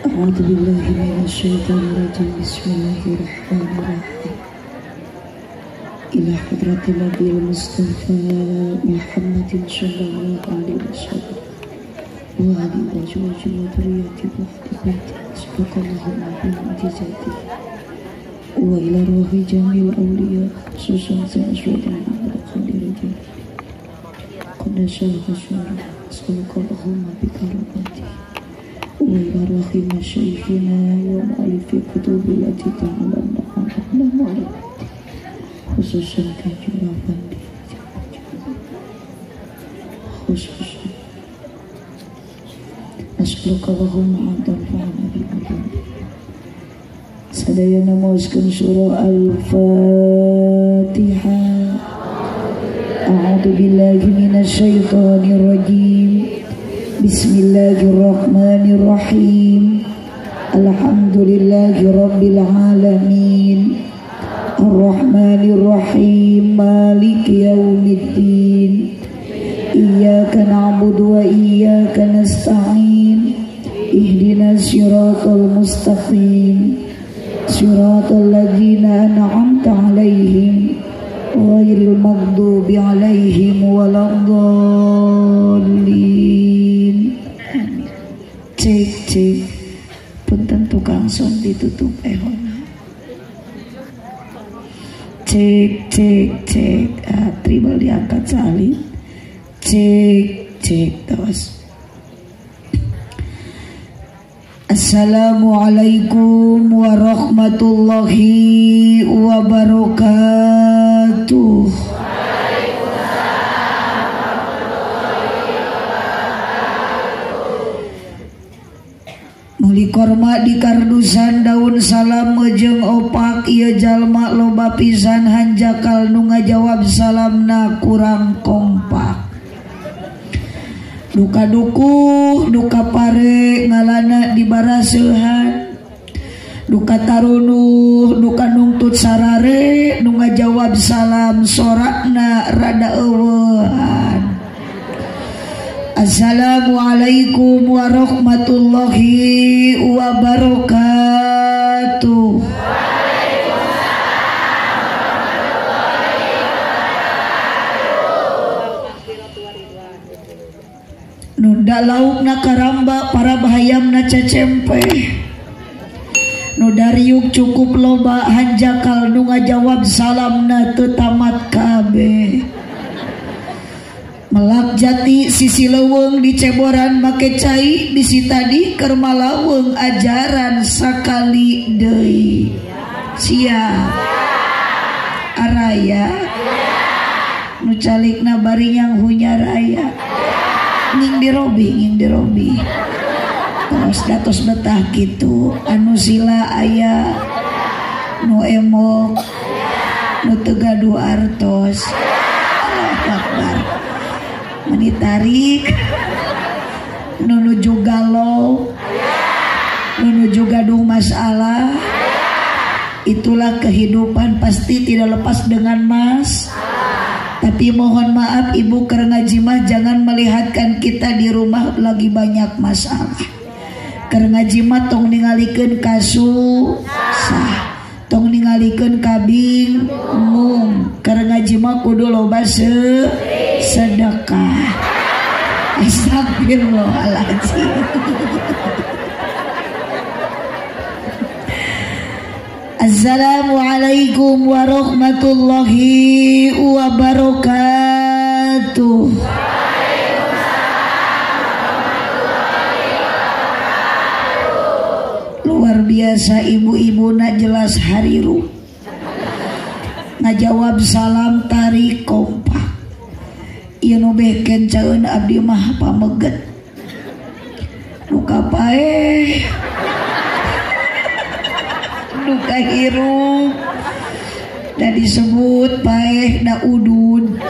A'udzubillahiminasyaitanirrajim. Bismillahirrahmanirrahim. Ila hadrati Nabiul Mustafa Muhammadin sallallahu alaihi wasallam wa alihi wajhi wa dhurriyyati muhtaqati subhanallahi wa bihamdihi wa ila ruhi jamil awliya khususan sayyidina al-qadir qudasya khusyura subhanallahumma bikarabati wa ila ruhi masyayikhina wa alifi kutubi lati ta'ala Allahumma khususnya kajungan banding khususnya as'alukallahumma antarfa'an abimudun sadayana mawaskan surah al-fatihah. A'udhu billahi minasyaitanirrajim. Bismillahirrahmanirrahim. Alhamdulillahi rabbil alamin. Ar-Rahmanir-Rahim. Maliki yaumiddin. Iyyaka na'budu wa iyyaka nasta'in. Ihdinas siratal mustaqim. Siratal ladzina an'amta 'alaihim ghairil maghdubi 'alaihim waladdallin. Cek cek punten tukang sound ditutup ehon. Cek, cek, cek, tribal diangkat salin. Cek, cek, terus. Assalamualaikum warahmatullahi wabarakatuh. Waalaikumsalam warahmatullahi wabarakatuh. Muli korma di kardusan daun salam mejeng opak ieu jalma loba pisan hanjakal nu ngajawab salamna kurang kompak. Duka dukuh, duka pare ngalana dibaraseuhan. Duka tarunuh, duka nungtut sarare nu ngajawab salam sorakna rada eueuhan. Assalamualaikum warahmatullahi wabarakatuh. Waalaikumsalam warahmatullahi wabarakatuh. Nunda laukna karamba para bahayamna cecempeh. Nunda riuk cukup loba hanjakal nu ngajawab salamna teu tamat kabeh. Melak jati sisi leweng di ceboran make cai bisi tadi kermalaweng ajaran sakali deui sia araya nu calikna bari yang hunya raya ning dirobi terus datos betah gitu anu sila aya nu emok nu teu gaduh artos. Allahu Akbar. Menitarik menuju galau menuju gaduh masalah. Itulah kehidupan, pasti tidak lepas dengan mas. Tapi mohon maaf ibu kerengaji mah jangan melihatkan kita di rumah lagi banyak masalah. Kerengaji mah tong ningalikeun kasu sah, tong ningalikeun kabing mung. Kerengaji mah kudu loba sedekah. Astagfirullahaladzim. Assalamualaikum warahmatullahi wabarakatuh. Waalaikumsalam warahmatullahi wabarakatuh. Luar biasa ibu-ibu nak jelas hariru. Ngajawab salam tari kompak. Ieu nu beken caeun abdi mah pameget. Duka paeh. Duka hirup. Da disebut paeh da udud.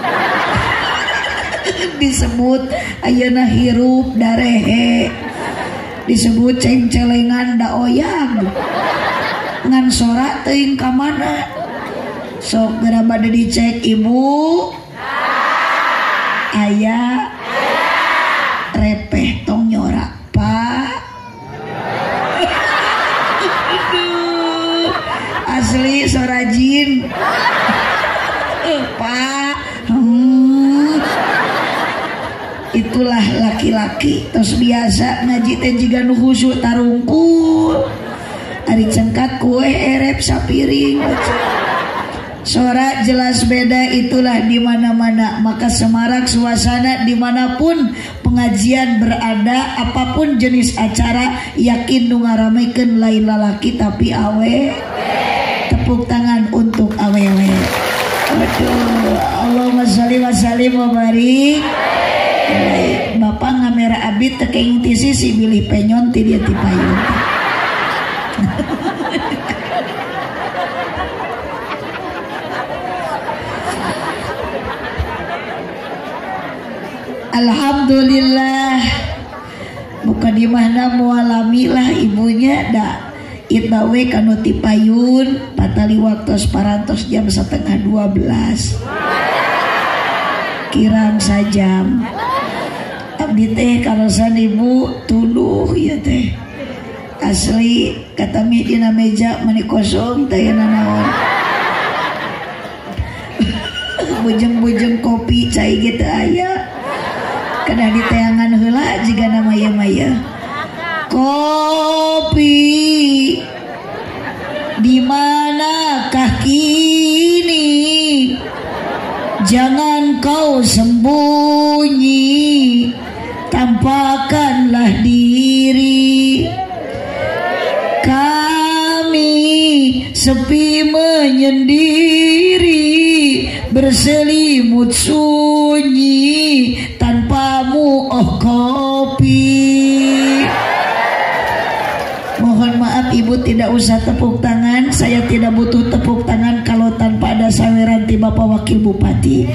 Disebut ayeuna hirup da rehe. Disebut cengcelengan da oyang. Ngan sora teuing ka mana? Sok geura bade dicek ibu. Ayah repeh tong nyora pak rajin. Pak. Itulah laki-laki terus biasa ngaji teh jiga nu khusyuk tarungkul. Ari cengkat kue erep sapiring. Suara jelas beda, itulah di mana-mana. Maka semarak suasana dimanapun pengajian berada, apapun jenis acara, yakin nu ngaramekeun lain lalaki tapi awe. Tepuk tangan untuk awewe. Aduh, Allahumma sholli wa sallim wa barik. Bapak ngamera abi teu keing ti sisi bilih penyon ti dieu ti payung. Alhamdulillah, bukan di mana mualami lah ibunya dak itbawe kanu ti payun patali waktos parantos jam 11:30 kirang sajam abdi teh karosan ibu tuluh ya teh asli katami dina meja mani kosong teh nanaon bujeng-bujeng kopi cai gitu aya kada diteangan heula jiga na maya-maya kopi di manakah kini jangan kau sembunyi tampakkanlah diri kami sepi menyendiri berselimut sunyi tanpamu oh kopi. Mohon maaf ibu tidak usah tepuk tangan, saya tidak butuh tepuk tangan kalau tanpa ada saweran ti Bapak Wakil Bupati.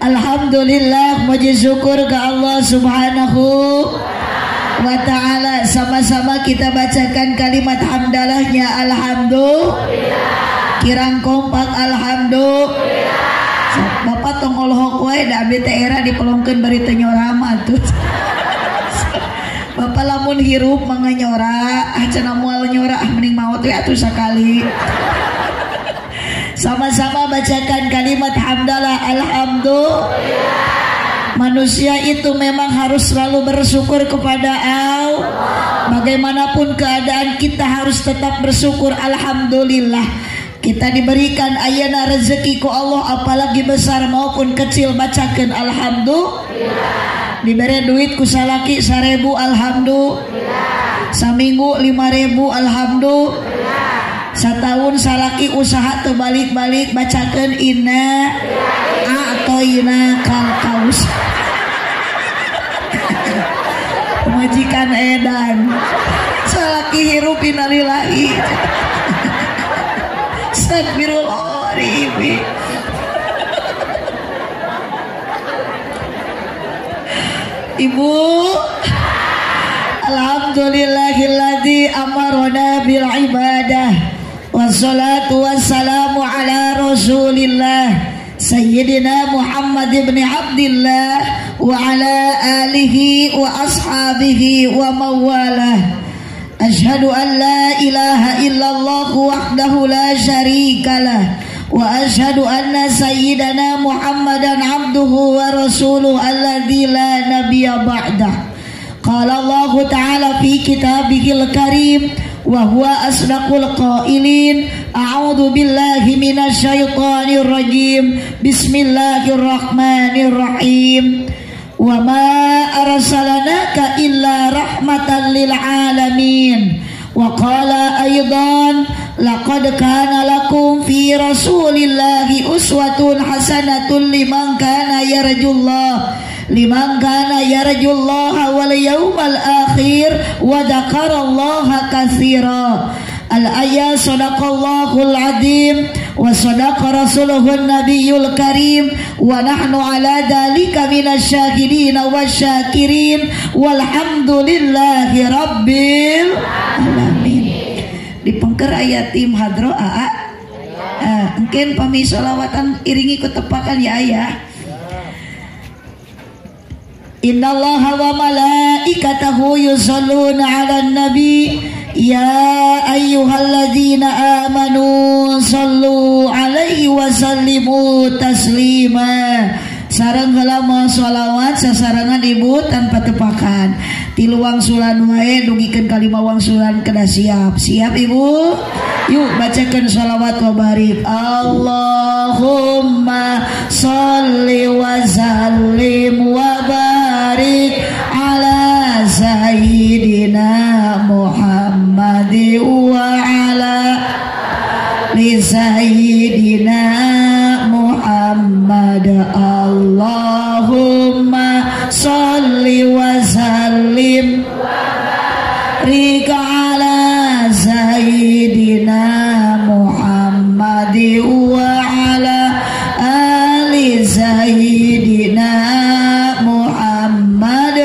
Alhamdulillah, puji syukur ke Allah Subhanahu wa ta'ala. Sama-sama kita bacakan kalimat hamdalahnya. Alhamdulillah, kirang kompak. Alhamdulillah, Bapak tong olohok wae da abdi teh era dipelongkeun bari teu nyorama atuh. Bapak lamun hirup mangga nyora, ah cenah moal nyora ah mending maot we atuh sakali. Sama-sama bacakan kalimat hamdalah. Alhamdulillah. Manusia itu memang harus selalu bersyukur kepada Allah. Bagaimanapun keadaan kita harus tetap bersyukur. Alhamdulillah, kita diberikan ayana rezeki ku Allah, apalagi besar maupun kecil. Bacakan alhamdulillah. Diberi duit ku salaki 1000, alhamdulillah. Saminggu 5000, alhamdulillah. Setahun salaki usaha terbalik-balik. Bacakan inna atau ina kalkaus. Majikan edan salaki hirup innalillahi. Astagfirullahaladzim. Ibu, alhamdulillahilladzi amarona bil ibadah wassalatu wassalamu ala rasulillah Sayyidina Muhammad ibn Abdillah wa ala alihi wa ashabihi wa mawalah. Ashhadu an la ilaha illallah wahdahu la syarikalah wa ashhadu anna sayyidana Muhammadan abduhu wa rasuluhu alladzi la nabiyya ba'dah. Qala Allah ta'ala fi kitabihil karim wa huwa asdaqul qailin. A'udzu billahi minasyaitonir rajim. Bismillahirrahmanirrahim. Wa ma arsalanaka illa rahmatan lil alamin. Wa qala aidan laqad kana lakum fi rasulillahi uswatun hasanatun liman kana yarjullah. Liman kana yarjullaha wal yawmal akhir wa dzakarallaha katsira. Al-ayat sadaqallahul azim wa sadaqa rasuluhun nabiyul karim wa nahnu ala dhalika minasyahidin wa syakirin walhamdulillahi rabbil alamin. Dipengker aya tim hadro aa engken pami sholawatan iringi ku tepakan ya ayah. Innallaha wa malaikatahu yusholluna 'alan nabi Ya ayyuhalladzina amanu sallu alaihi wa sallimu taslima. Sareng heula maos shalawat sasarangan ibu tanpa tepakan. Ti luang sulan wae dugikeun ka 5 wangsulan kada siap. Siap ibu? Yuk bacakeun shalawat wa barik. Allahumma shalli wa sallim wa barik ala sayyidina Muhammad wa ala li sayyidina Muhammad. Allahumma shalli wa sallim wa barik ala sayyidina Muhammad wa ala ali sayyidina Muhammad.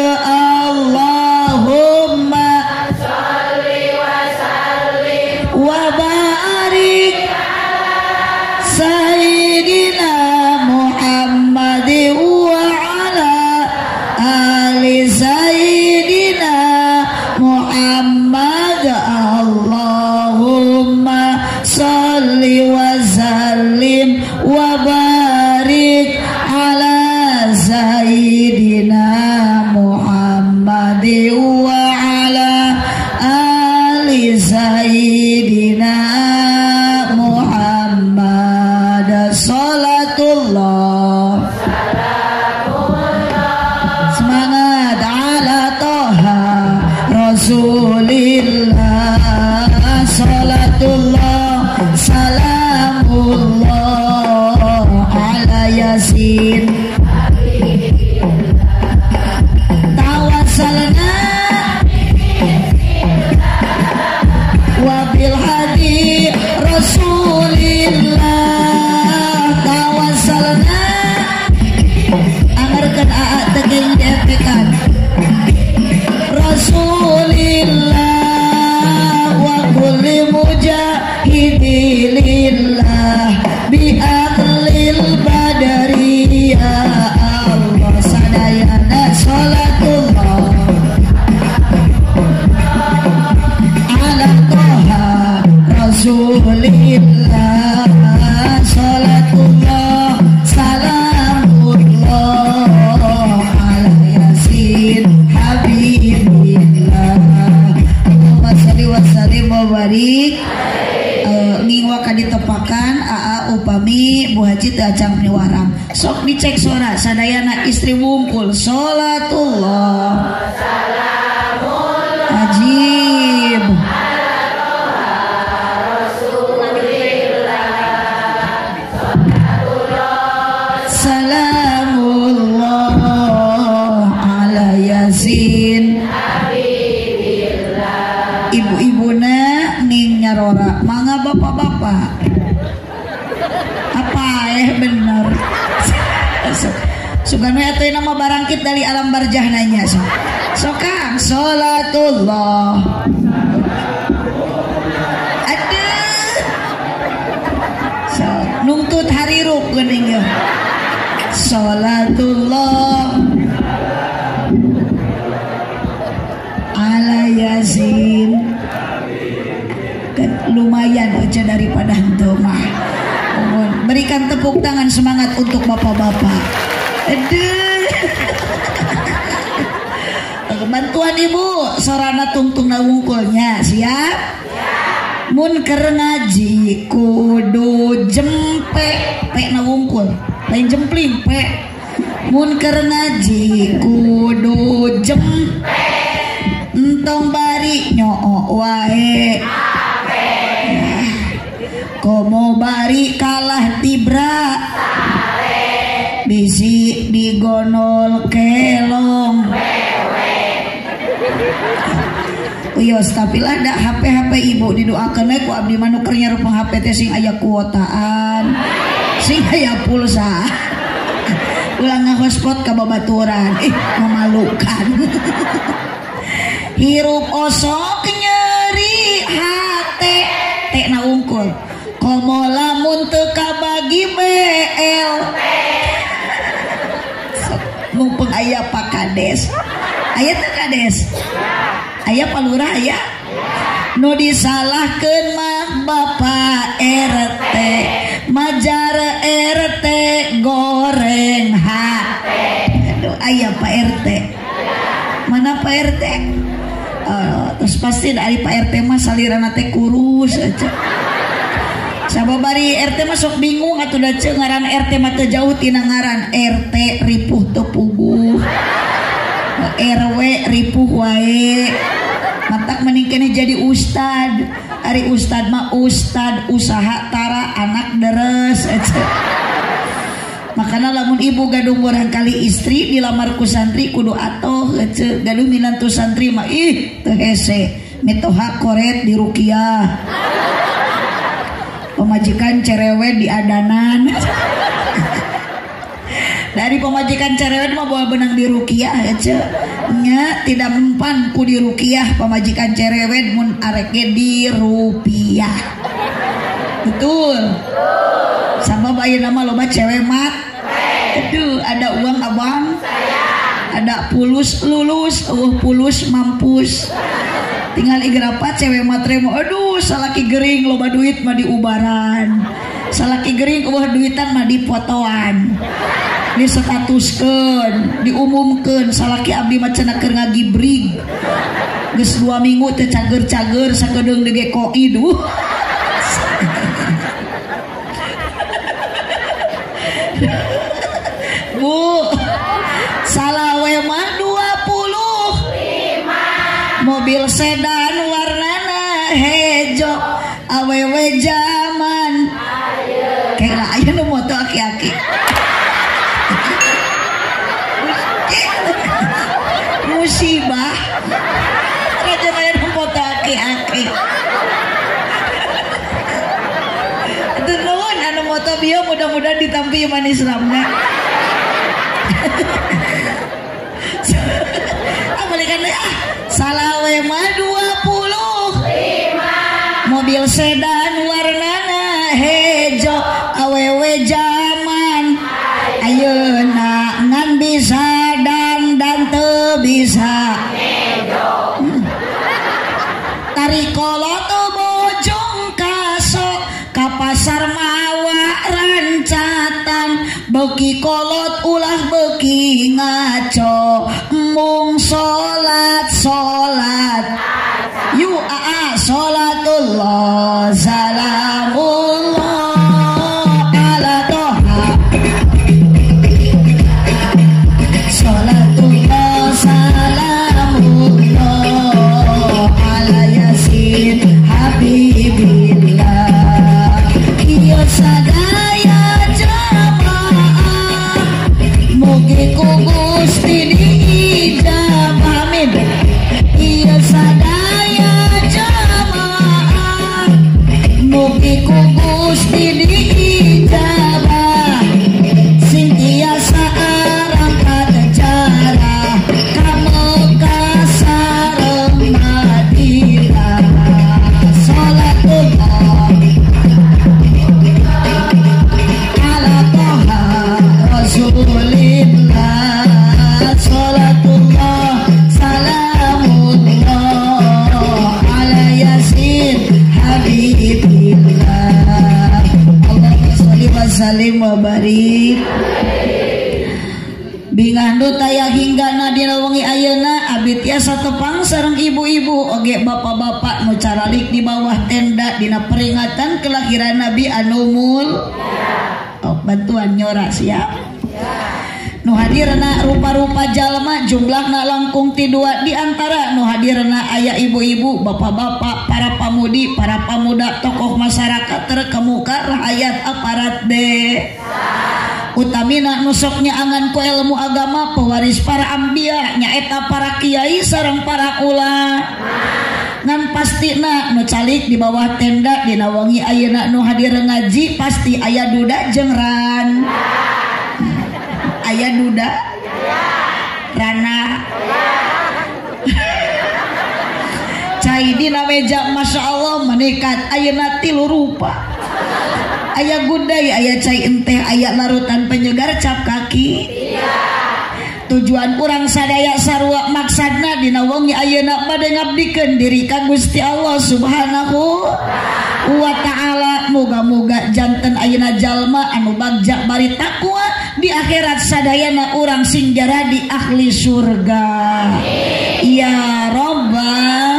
Allahumma shalli wa sallim wa barik ala sayyidina Muhammad wa ala ali sayyidina Muhammad. Allahumma shalli wa sallim wa barik ala sayyidina Muhammad wa ala ali sayyidina Muhammad. Salatullah semangat ala Toha Rasulillah. Salatullah salamullah ala Yasin. Tawassalna wabil hadi Rasulillah. Tawassalna angarkan aa tegeng diapekan Rasulillah. Kulli mujahidilillah bi'ahlil badari ya Allah sadayana. Salatullah ala Toha Rasulillah. Salatullah salamullah ala Yasin Habibillah. Wasallim wa barik. Ngingwa kaditepakan aa upami Bu Haji teu acang niwarang. Sok dicek suara sadayana istri wungkul. Salatullah salamullah ajib ala Toha Rasulillah. Salatullah salamullah ala Yasin. Ibu-ibuna ning nyarora mangga bapak-bapak apa bener sugana eta nama barangkit dari alam barjah nanya sokang. Salatullah ada nungtut hariruk geuning yeuh. Salatullah ala Yasin. Lumayan aja daripada hantu mah. Berikan tepuk tangan semangat untuk bapak-bapak. Aduh. Bantuan ibu sorana tungtung wungkulnya siap? Mun keur ngaji kudu jempe pe na wungkul. Lain jempling pe. Mun keur ngaji kudu jempe. Entong bari nyook wae komo bari kalah tibra bisi digonol kelong uyos tapi lah dak HP ibu didoakeun we ku abdi mah nu keur nyarup HP teh sing aya kuotaan sing aya pulsa ulang ngahotspot ka babaturan memalukan. Hirup osok nyeri hate tek na wungkul komo lamun teu kabagi BL mumpung aya Pak Kades aya teu Kades aya Pak Lurah aya nu disalahkeun mah Bapak RT, majar RT goreng hate. Aduh, aya Pak RT. Mana Pak RT? Terus pasti dari Pak RT mah salirana teh kurus aja. Sababari RT masuk bingung atau udah ngaran RT mata jauh tina ngaran RT ripuh tepuguh, RW ripuh wae, matak meningkene jadi ustad, ari ustad mah ustad usaha tara anak deres. Makanya lamun ibu gaduh borang kali istri dilamar ku santri kudu atoh gaduh minantu santri mah ih teu hese mitoha koret di rukiah. Pemajikan cerewet di adanan. Dari pemajikan cerewet mah bawa benang di rukiah aja. Nya tidak mempan ku di rukiah pemajikan cerewet mun arek ge di rupiah. Betul. Sama bayi nama loba cewek mat. Aduh, ada uang abang. Ada pulus lulus, pulus mampus. Tinggal igerapat cewek matremo, aduh salaki gering loba duit mah di ubaran, salaki gering duitan mah di potoan, disetatuskeun, diumumkeun salaki abdi mah cenah keur ngagibrig, geus 2 minggu teh cager-cager sakedeung dege koi duh. Bu, salah we mah mobil sedan warnana hejo awewe jaman kayak aja nu moto aki-aki musibah aja main nu moto aki-aki itu nuhun anu moto bio mudah-mudahan ditampi manis ramna. Salah we mah 25 mobil sedan warnana hejo awewe jaman ayeuna ngan bisa dan teu bisa hejo tari koloto bojong kasok ka pasar mawa rancatan beki kolot ulah beki ngaco mung sholat yu aa sholatullah salamullah ala toha sholatullah salamullah ala yasin habibillah iya sadaya jamaah mugi ku gusti diijabah iya sadaya jamaah mugi ku gusti diijabah sing tiasa arang kacara kamu kasareng madinah salatullah ala toha rasulillah salatullah salim wabarik bingandut ayah hingga nadina wengi ayana abdi tiasa tepang sareng ibu-ibu oge bapak-bapak nu caralik di bawah tenda dina peringatan kelahiran Nabi anu mul oh, bantuan nyora siap nu hadirna rupa-rupa jalma jumlahna langkung ti 2 di antara nu hadirna aya ibu-ibu, bapak-bapak, para pamudi, para pamuda, tokoh masyarakat terkemuka rakyat aparat de. Utamina nusoknya angan ku ilmu agama pewaris para ambiya nyaeta para kiai sareng para ulama. Nan pastina nu calik di bawah tenda dina wengi ayeuna nu hadir ngaji pasti aya duda jeung ran. Ayah duda ya. Rana ya. Cai dina meja masya Allah menekat ayah tilu rupa ayah gudai ayah cai enteh ayah larutan penyegar cap kaki ya. tujuan urang sadaya sarua maksana dina wong ayeuna bade ngabdikeun diri ka Gusti Allah Subhanahu wa ta'ala. Moga-moga janten ayeuna jalma anu bagja bari takwa di akhirat sadayana urang sing jadi ahli surga. Ya Rabbal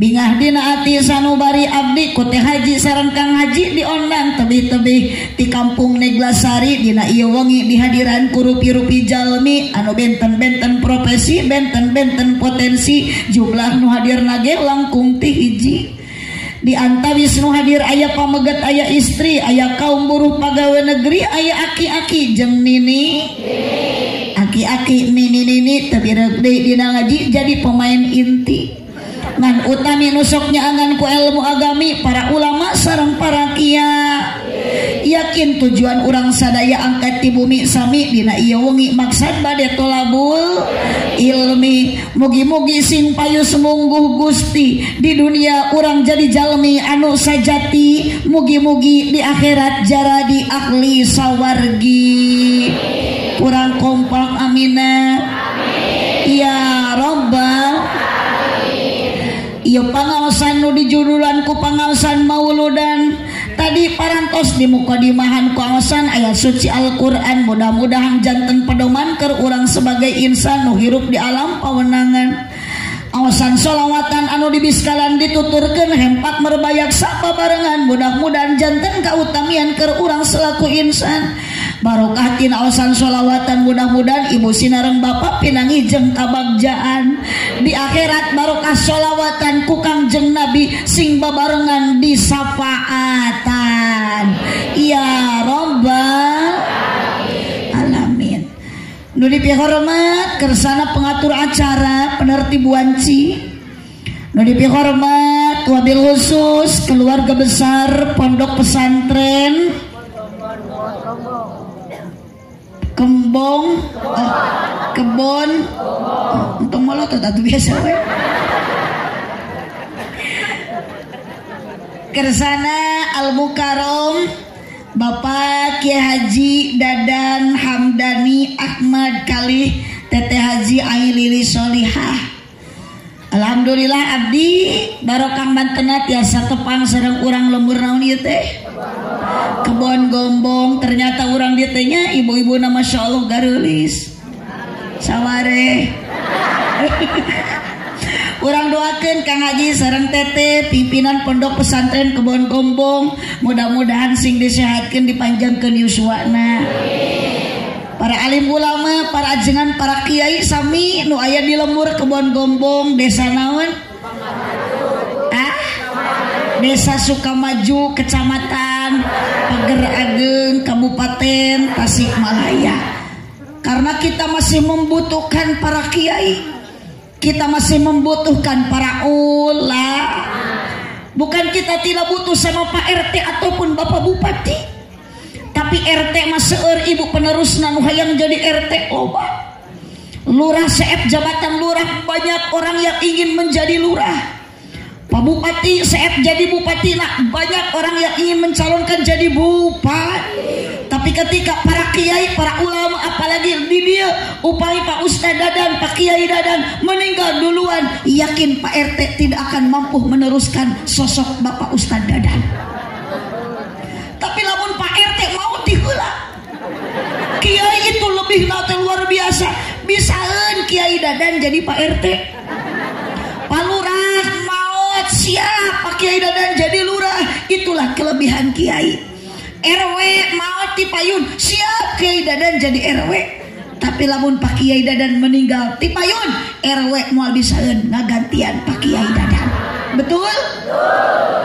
bingah dina ati sanubari abdi kute haji sareng Kang Haji diondang tebih-tebih di kampung Neglasari dina ieu wengi dihadiran ku rupi-rupi jalmi anu benten-benten profesi, benten-benten potensi, jumlah nu hadirna ge langkung ti hiji. Di antawis nu hadir aya pamegat, aya istri, aya kaum buruh pagawe negeri, aya aki-aki jeung nini. Aki-aki nini-nini teu deui dina ngaji jadi pemain inti. Ngan utami nusoknya angan ku ilmu agami para ulama sareng para kiai. Yakin tujuan urang sadaya angkat ti bumi sami dina ieu wengi maksad bade tolabul ilmi. Mugi-mugi sing payus mungguh Gusti di dunia urang jadi jalmi anu sajati, mugi-mugi di akhirat jadi ahli sawargi. Urang kompak amina. Ya Rabbal ieu pangaosan nu dijudulan ku pangaosan mauludan tadi parantos di mukadimahan kuaosan ayat suci Al-Qur'an. Mudah-mudahan janten pedoman keur urang sebagai insan nu hirup di alam pawenangan. Aosan solawatan anu dibiskalan dituturkeun hempak merbayak sapabarengan. Mudah-mudahan janten kautamian keur urang selaku insan. Barokah tina aosan solawatan, mudah-mudahan ibu sinareng bapak pinangi jeung kabagjaan. Di akhirat barokah solawatan ku Kangjeng Nabi sing babarengan di safaatan. Ya Rabbal nu dipihormat kersana pengatur acara penertib wanci, nu dipihormat wabil khusus keluarga besar pondok pesantren kebon untung molotot atuh biasa we. Kersana Al Mukarram Bapak Kiai Haji Dadan Hamdani Ahmad Kali Teteh Haji Ailili Solihah. Alhamdulillah abdi barokah mantena tiasa tepang sareng urang lembur naon ieu teh Kebon Gombong. Ternyata urang dieu teh nya ibu-ibuna masyaallah gareulis saware. Urang doakeun Kang Haji sareng Teteh pimpinan pondok pesantren Kebon Gombong, mudah-mudahan sing disehatkeun dipanjangkeun yuswana. Para alim ulama, para ajengan, para kiai sami nu aya di lembur Kebon Gombong, desa naon? Desa Sukamaju, Kecamatan Pagerageung, Kabupaten Tasikmalaya. Karena kita masih membutuhkan para kiai. Kita masih membutuhkan para ulama. Bukan kita tidak butuh sama Pak RT ataupun Bapak Bupati, tapi RT mah seueur ibu penerus nu hayang jadi RT loba. Lurah seep jabatan lurah, banyak orang yang ingin menjadi lurah. Pak Bupati seep jadi bupati, nah banyak orang yang ingin mencalonkan jadi bupati. Tapi ketika para kiai, para ulama, apalagi di dia upaya Pak Ustadz Dadan, Pak Kiai Dadan meninggal duluan, yakin Pak RT tidak akan mampu meneruskan sosok Bapak Ustadz Dadan. Tapi lamun Pak RT mau diheula, kiai itu lebih luar biasa, bisaan Kiai Dadan jadi Pak RT. Pak Lurah maot siap Pak Kiai Dadan jadi lurah, itulah kelebihan kiai. RW maot ti payun siap Kiai Dadan jadi RW, tapi lamun Pak Kiai Dadan meninggal ti payun RW moal bisaeun ngagantian Pak Kiai Dadan. Betul?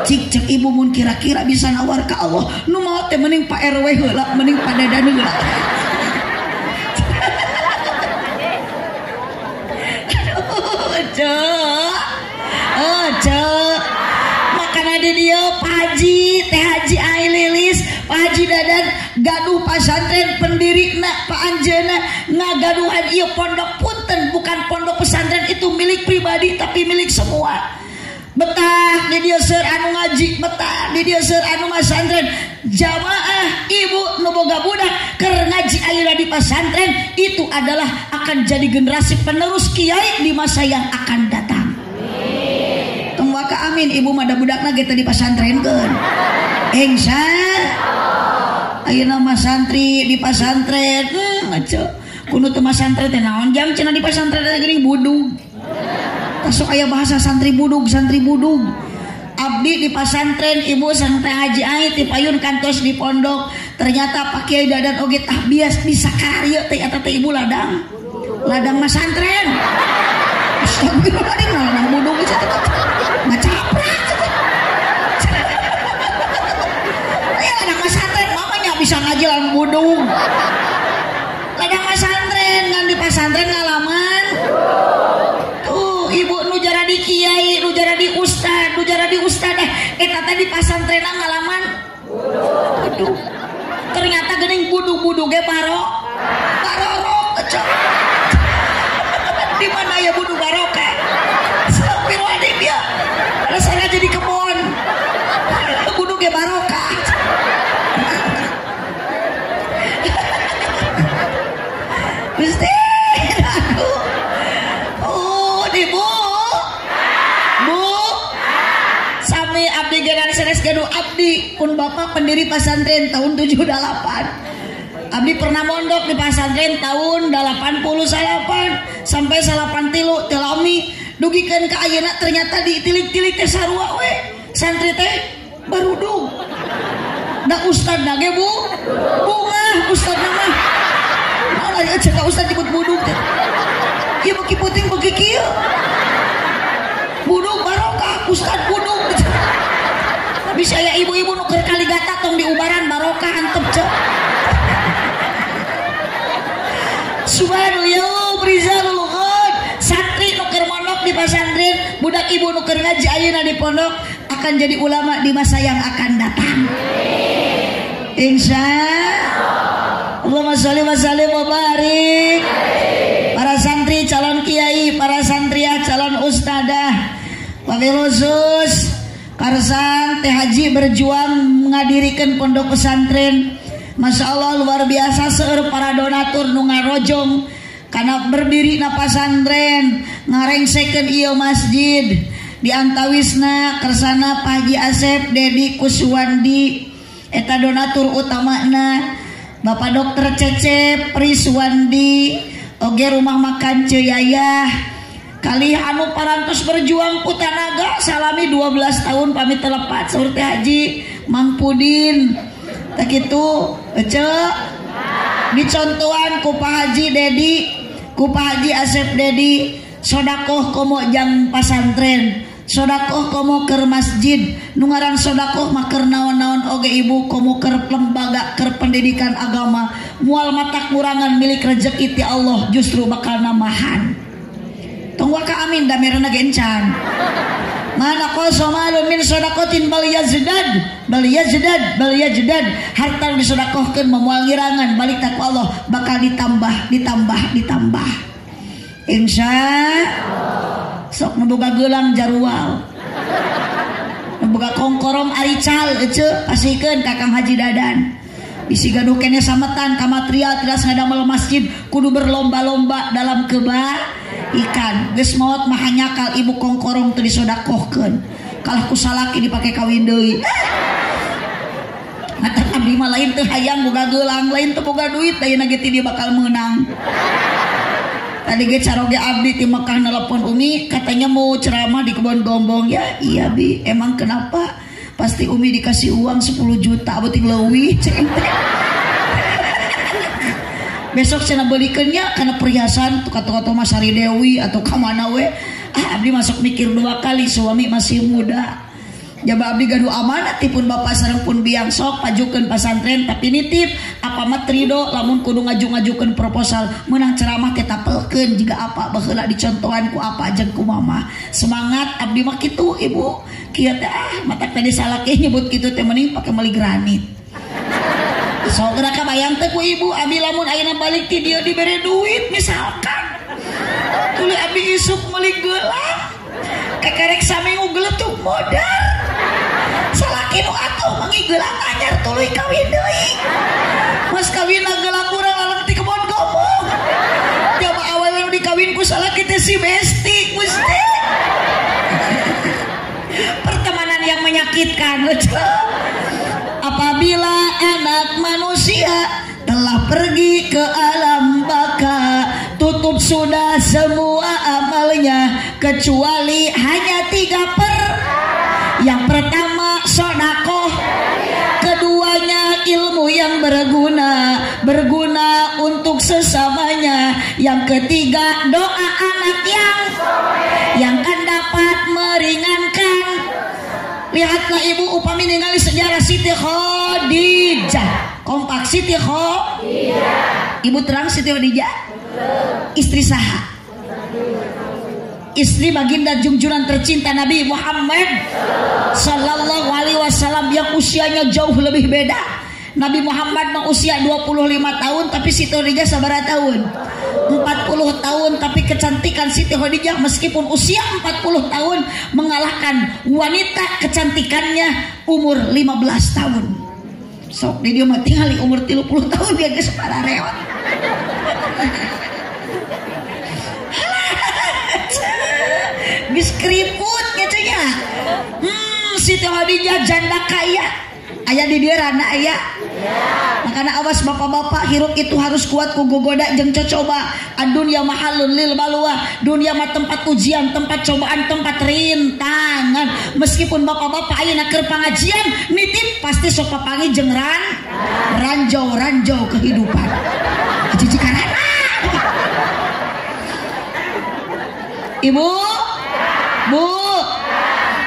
Cik cek ibu mun kira-kira bisa nawar ka Allah nu maot teh mending Pak RW heula, mending Pak Dadan heula. Aduh, makana di dia Pak Haji, Teh Haji Aililis, Pak Haji Dadan gaduh pesantren pendiri nak Pak Anjena ngagaduhan ieu pondok punten. Bukan pondok pesantren itu milik pribadi tapi milik semua. betah di dieu seur anu ngaji, betah di dieu seur anu masantren. Jamaah ibu nu boga budak keur ngaji ayeuna di pasantren itu adalah akan jadi generasi penerus kiai di masa yang akan datang. Tong waka amin ibu mah da budakna ge teu dipasantrenkeun. Insyaallah. Ayeuna mah santri di pasantren, ngaco. Kuno teman santri teh naon jam cenah di pasantren teh geuning budug. Sok aya bahasa santri budug. Abdi di pasantren ibu santai haji ai ti payun kantos di pondok. Ternyata Pak Kiai Dadan oge tah bias bisa karya teh eta teh ibu ladang. Ladang mah santren. Astagfirullahaladzim ladang budug ieu teh. Maca aprak. Ya ladang mah santren mamanya bisa ngaji ladang budug. Ladang mah di pasantren ngalaman tuh ibu nu jara di kiai nu jara di ustad eta teh di pasantren ngalaman budug ternyata geuning budug ge barok di mana ya budug barok ka sapir wadik dia rasanya jadi kebon budug ge barok ka Gusti, aku, ibu, sami abdi generasi Senes Ganu abdi pun bapak pendiri pasantren tahun 78. Abdi pernah mondok di pasantren tahun 88 sampai 83 teu lami dugikeun ka ayeuna ternyata ditilik-tilik teh sarua we santri teh barudung. Da ustadna ge bu, bunga ustadna mah. Cek ustaz nyebut budug teh. Ieu beki puting beki kieu. Budug barokah, ustaz budug. Bisa aya ibu-ibu nu keur kaligata tong diubaran barokah antep cek. Subhanallah, rizalul ghad. Santri nu keur mondok di pasantren, budak ibu nu keur ngaji ayeuna di pondok akan jadi ulama di masa yang akan datang. Insyaallah. Allahumma sholli wa sallim wa barik. Para santri calon kiai, para santriah calon ustadah, wabil khusus Karsan Teh Haji berjuang menghadirikan pondok pesantren. Masya Allah luar biasa seueur para donatur nu ngarojong karena berdiri na pasantren ngarengsekeun ieu masjid di antawisna Kersana Pak Haji Asep Dedi Kuswandi eta donatur utamana. Bapak Dokter Cecep Priswandi oge rumah makan Ceyayah kali anu parantos berjuang putanaga salami 12 tahun pamit telepat saur Teh Haji Mang Pudin tak itu ece dicontohan ku Pak Haji Dedi ku Pak Haji Asep Dedi sodakoh komo jang pasantren sodakoh komo ker masjid nu ngaran sodakoh mah keur naon-naon oge ibu komo ker lembaga ker pendidikan agama moal mata kurangan milik rezeki ti Allah justru bakal namahan tong waka amin da merena ge encan mana qosomalun min sodakotin bal yazdad harta nu disodakohkeun mah moal ngirangan balik ka Allah bakal ditambah insyaallah sok nubuka gelang jarual nubuka kongkorom arical ece pasikeun kakang Haji Dadan bisi gaduh kene sametan kamatria tilas ngadamel masjid kudu berlomba-lomba dalam kebaikan geus maot mah nyakal ibu kongkorong teu disodakohkeun kalah kusalaki dipake kawin deui ngatak abdi mah lain teu hayang boga gelang lain teu boga duit ayeuna ge ti dia bakal meunang. Tadi ge caroge abdi di Mekah nelpon Umi katanya mau ceramah di Kebon Gombong ya. Iya Bi, emang kenapa? Pasti Umi dikasih uang 10 juta beuting leuwih. Besok cenah beulikeun nya kana perhiasan tukar-tukar Mas Sari Dewi atau ka mana we. Ah abdi masuk mikir dua kali suami masih muda. Jaba abdi gaduh amanat tipun bapak sareng pun biang sok pajukeun pasantren tapi nitip apa matrido lamun kudu ngaju-ngajukeun proposal menang ceramah kita pelkeun jika apa baheula dicontohan ku apa jeung ku mama semangat abdi mah kitu ibu kieu teh matak tadi salah ke nyebut kitu teh mending pake meuli granit sok geura kabayang teh ku ibu abdi lamun ayeuna balik ti dieu dibere duit misalkan tuluy abdi isuk meuli gelang kakarek saminggu geletuk modal. Salaki nu atuh mangi gelang anyar tuluy kawin deui. Mas kawinna gelang urang laleng ti kebon gombong. Jamaah awewe nu dikawin ku salaki teh si Besti, Gusti. Pertemanan yang menyakitkan. Apabila anak manusia telah pergi ke alam baka, tutup sudah semua amalnya kecuali hanya 3 yang pertama sodakoh, keduanya ilmu yang berguna untuk sesamanya, yang ketiga doa anak yang kan dapat meringankan. Lihatlah ibu upami ningali sejarah Siti Khadijah. Kompak Siti Khadijah. Ibu terang Siti Khadijah. Istri saha? Istri baginda junjungan tercinta Nabi Muhammad sallallahu alaihi wasallam yang usianya jauh lebih beda. Nabi Muhammad mah usia 25 tahun tapi Siti Khadijah sabaraha tahun? 40 tahun, tapi kecantikan Siti Khadijah meskipun usia 40 tahun mengalahkan wanita kecantikannya umur 15 tahun. Sok di dia mati kali umur 30 tahun dia geus parareot. Geus kriput kitu nya. Siti Khadijah janda kaya. Aya di dieu rana aya. Makana awas bapak-bapak hirup itu harus kuat ku gogoda jeung cocoba. Adunya mahalun lil balwa. Dunia mah tempat ujian, tempat cobaan, tempat rintangan. Meskipun bapak-bapak ayeuna keur pangajian nitip pasti sok papangi jeung ranjau-ranjau kehidupan. Cici karana. Ibu, Bu,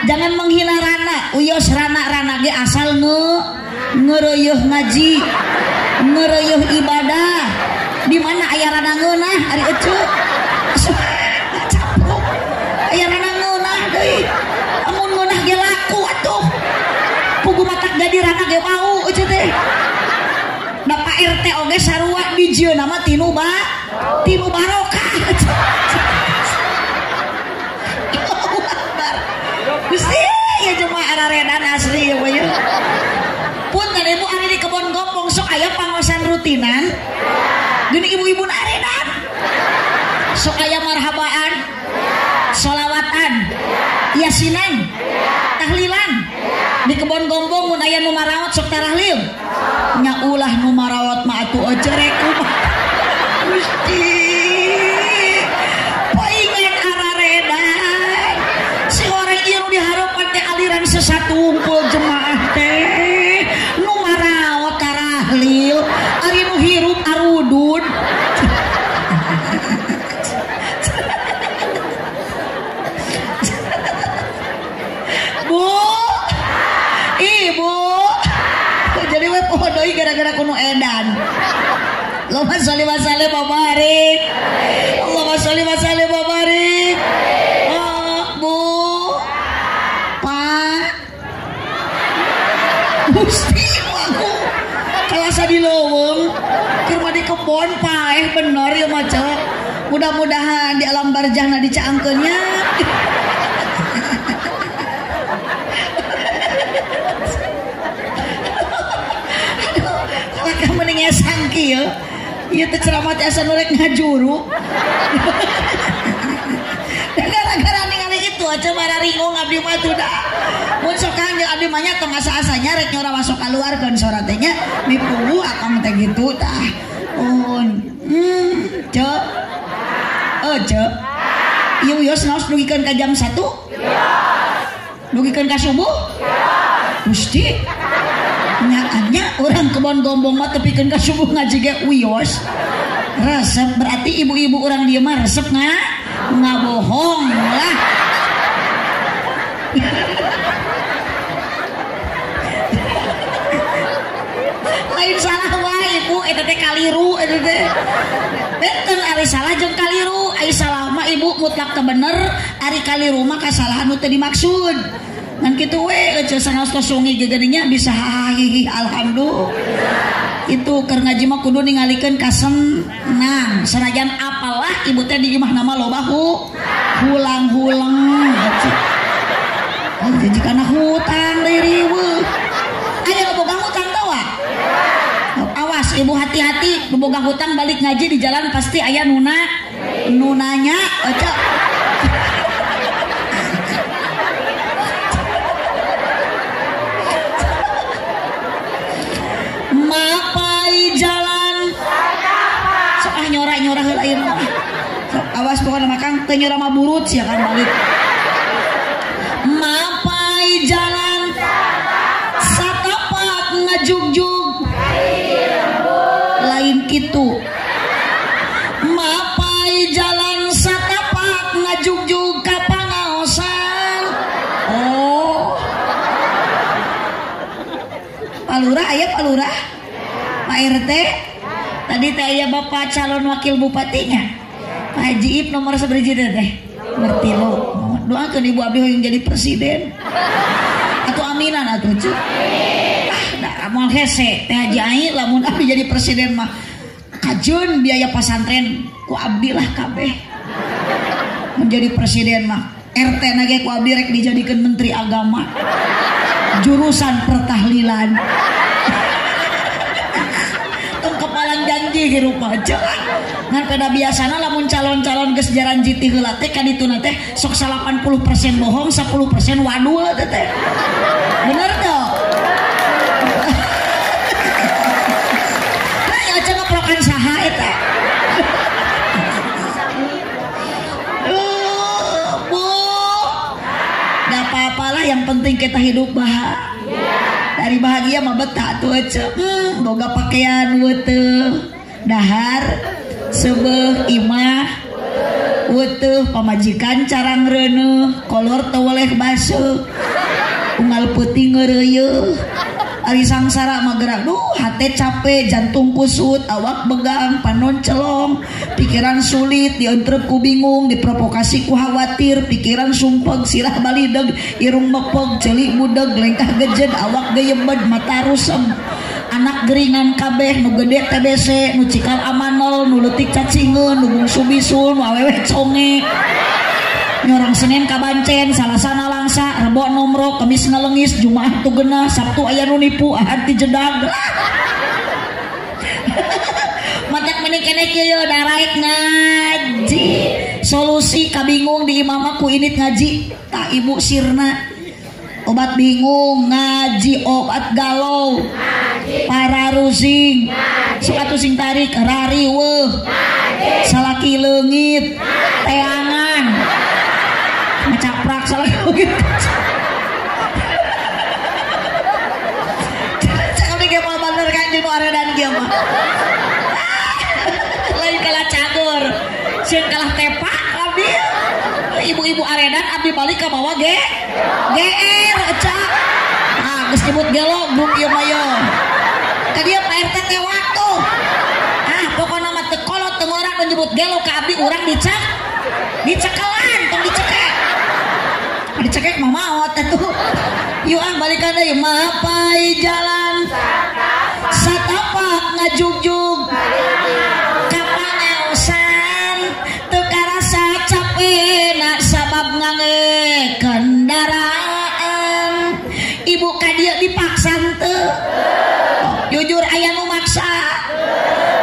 jangan menghina rana. Uyos rana-rana ge asal ngeruyuh ngaji, ngeruyuh ibadah. Di mana aya rana ngeunah ari ecuk? Capuk. Aya rana ngeunah deui. Amun ngeunah ge laku atuh. Pugu matak jadi rana ge mau ecuk teh. Da Pak RT oge sarua dijieuna mah tinu barokah. Gusti, ya cuma araredan asli ya bayu. Punten ibu ari di kebon gombong sok aya pangosan rutinan. Gini ibu-ibu aredan. Sok aya marhabaan. Solawatan. Yasinan. Tahlilan. Di kebon gombong mun aya nu marawat sok tarahlil. Nya ulah nu marawat mah atuh ocerek kumaha. Gusti. Sesatu unggul jemaah teh nu marawat tarahlil ari nu hirup arudun. Bu, ibu jadi we podo gara-gara kuno edan. Allahumma sholli wa sallim wa barik. Allahumma sholli wa sallim wa barik. Gusti aku kelasa di lowong kirma di kebon paeh bener ya macam mudah-mudahan di alam barjahna dicaangkeunnya. Aduh kakak mendingnya sangki ya iya terceramah tiasa norek ngajuru gara-gara ningali itu aja marah ringung abdi matu dah muncul kangen abdi manya tengah saasanya rek nyora masuk keluar kan soratnya mipulu akang teh gitu tah jo ojo ieu yos naos dugikeun ka jam 1 dugikeun ka subuh mesti nyakanya orang kebon gombong mah tepikeun ka subuh ngaji ge uyos resep berarti ibu-ibu orang dia mah resep nggak bohong lah. Lain salah wah ibu eta teh kaliru eta teh betul ari salah jeung kaliru ari salah mah ibu mutlak teh bener ari kaliru mah kasalahan nu teu dimaksud ngan kitu we aja sanes sungi gegeunya bisa hahihi alhamdulillah. Itu keur ngaji mah kudu ningalikeun ka senang sanajan apalah ibu teh di imah nama loba huleng-huleng Anjing kana hutang deui riweuh. Aya nu bogang hutang tawa. Awas ibu hati-hati, nu bogang hutang balik ngaji di jalan pasti aya nunanya. Oce. Mapai jalan sok ah nyora-nyora heula ieu mah. Sok awas pokona makang teu nyora mah burut sia kan balik. Mapai jalan satapak ngajugjug lain kitu. Mapai jalan satapak ngajugjug ka pangaosan. Oh. Palurah aya palurah? Pak RT? Tadi teh aya Bapak calon wakil bupatinya. Pak Haji Ip nomor sabriji teh. Ngerti lo, doakan ibu Abi yang jadi presiden atau aminan atau cik ah mau hese teh jahit lamun Abi jadi presiden mah kajun biaya pesantren ku Abi lah kabeh menjadi presiden mah RT nage ku Abi rek dijadikan menteri agama jurusan pertahlilan tong kepalan janji hirup aja ngan kada biasana lamun calon-calon geus jaran jiti heula teh kadituna teh sok 80% bohong 10% wadul teh bener teu nah ya cenah prokan saha eta bu enggak apa-apalah yang penting kita hidup bahagia. Dari bahagia mah betah tuh cek boga pakaian weteh dahar sebeh imah weteh pamajikan carang reuneuh kolor teu weleh basuh unggal peuting ngeureuy ari sangsara mah gerak duh hate capek jantung kusut awak begang panon celong pikiran sulit dientrep ku bingung diprovokasi ku khawatir pikiran sumpeg sirah balideg irung mepeg celik mudeg lengkah gejed awak geyembed mata rusem anak geringan kabeh nu gede TBC nu cikal amanol nu leutik cacingeun nu bungsu bisul nu awewe conge nyorang Senin kabancen, Salasa nalangsa, Rebo nomro, Kamis nalengis, Jumat tugena, Sabtu aya nu nipu, Ahad ti jedag. Matak meni keneh kieu yeuh daraek ngaji. Solusi kabingung di imam aku init ngaji, tah ibu sirna. Obat bingung ngaji, obat galau ngaji, para rusing ngaji, suka tusing tarik rariweuh ngaji, salaki leungit teangan caprak salah gitu. Cakap dia mau bener kan di luar dan dia mah. Lain kalah cagur, sieun kalah tepak abi. Ibu-ibu aredan abi balik ka bawah ge. GR cak. Ah geus nyebut gelog bung ieu mah yo. Ka dieu Pak RT teh waktu. Ah pokona mah teu kolot teu urang nyebut gelog ka abi urang dicak. Dicekelan tong dicekek. Dicekek mah maot atuh. Yuk ah balikan deui mapai jalan satapak ngajugjug ka pangaosan teu karasa capek na sabab ngangge kendaraan ibu ka dieu dipaksan teu jujur aya nu maksa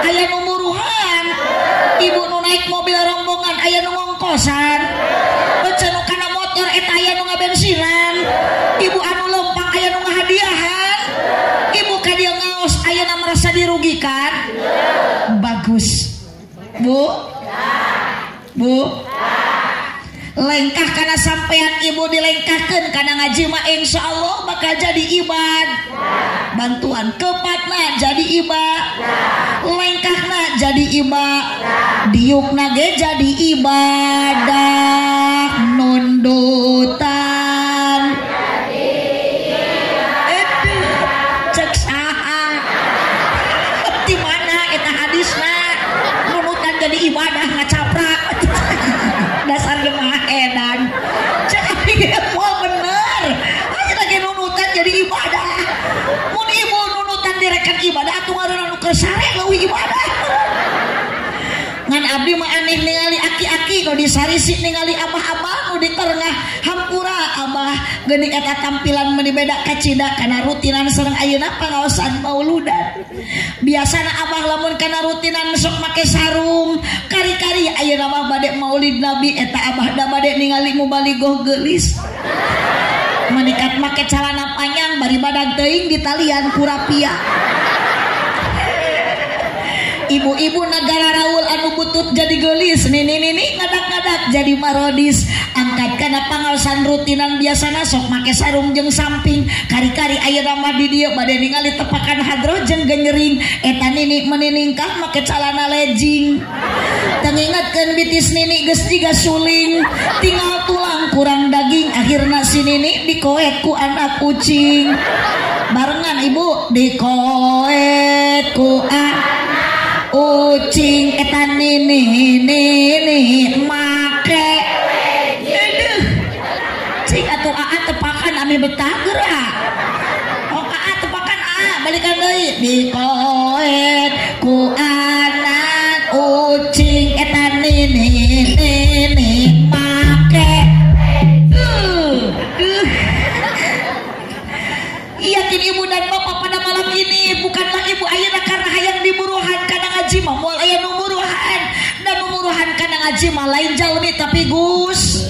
aya nu muruhan ibu nu naik mobil rombongan aya nu ngongkosan cenah kana motor eta aya nu ngabensinan ibu anu lempang aya nu ngahadiahan ibu ka dieu ngaos ayeuna merasa dirugikan bagus bu lengkah kana sampean ibu dilengkahkeun kana ngaji mah insyaallah bakal jadi ibad bantuan kepatna jadi iba lengkahna jadi iba diukna ge jadi ibadah nundutan jadi ibadah cek saha di mana eta hadisna nundutan jadi ibadah ngacapra dasar jemaah edan cek abi mau bener aja lagi nundutan jadi ibadah mun ibu nundutan direkan ibadah atuh ngaran anu kesare leuwih ibadah ngan abdi mah aneh ningali aki-aki nu disarisi ningali abah-abah nu di tengah hampura abah Geni eta tampilan meni beda kacida karena rutinan serang ayeuna pangaosan mauludan. Biasana abang lamun karena rutinan sok make sarung kari-kari ayeuna mah bade maulid nabi eta abah da bade ningali mubaligoh geulis. Manikat make calana panjang bari badag teuing ditalian ku rapia. Ibu-ibu negara Raul anu butut jadi gelis, nini ngadak-ngadak jadi marodis. Angkat kana pangaosan rutinan biasana sok make sarung jeung samping, kari-kari ayeuna mah di dieu bade ningali tepakan hadroh jeung genyering. Eta nini meniningkah make calana lejing. Tangingatkeun bitis nini geus jiga suling, tinggal tulang kurang daging, akhirna si nini dikoet ku anak kucing. Barengan ibu dikoet ku anak ucing etan ini make aduh cing atuh aa tepakan ame betah gerak oh aa tepakan aa balikan deui dikoet ku anak ucing etan ini make yakin ibu dan bapak pada malam ini bukanlah ibu ayeuna karena hayang diburuhan kana ngaji mah moal aya nu buruhan dan nu buruhan kana ngaji mah lain jalmi tapi Gus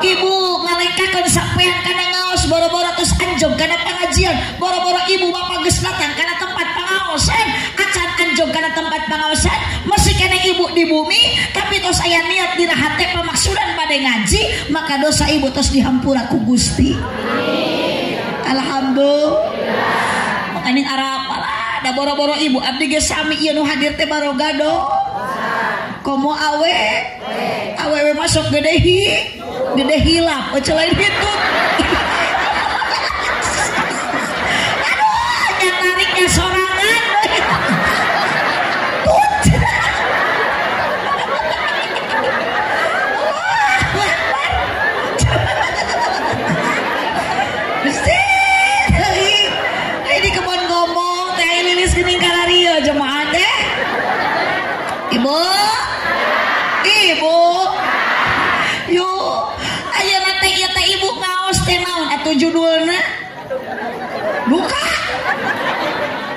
ibu ngalekakeun sampean kana ngaos boro-boro tos anjog kana pangajian boro-boro ibu bapak geus datang kana tempat pangaosan acan anjog kana tempat pangaosan mesti kana ibu di bumi tapi tos aya niat dina hate pamaksudan bade ngaji maka dosa ibu tos dihampura ku Gusti. Alhamdulillah. Makanin arapalah da boro-boro ibu abdi ge sami ieu nu hadir teh barogado. Komo awe? Awewe masuk gede hilap, eueuh lain hitu. Aduh, nya tariknya sorangan. Judulnya buka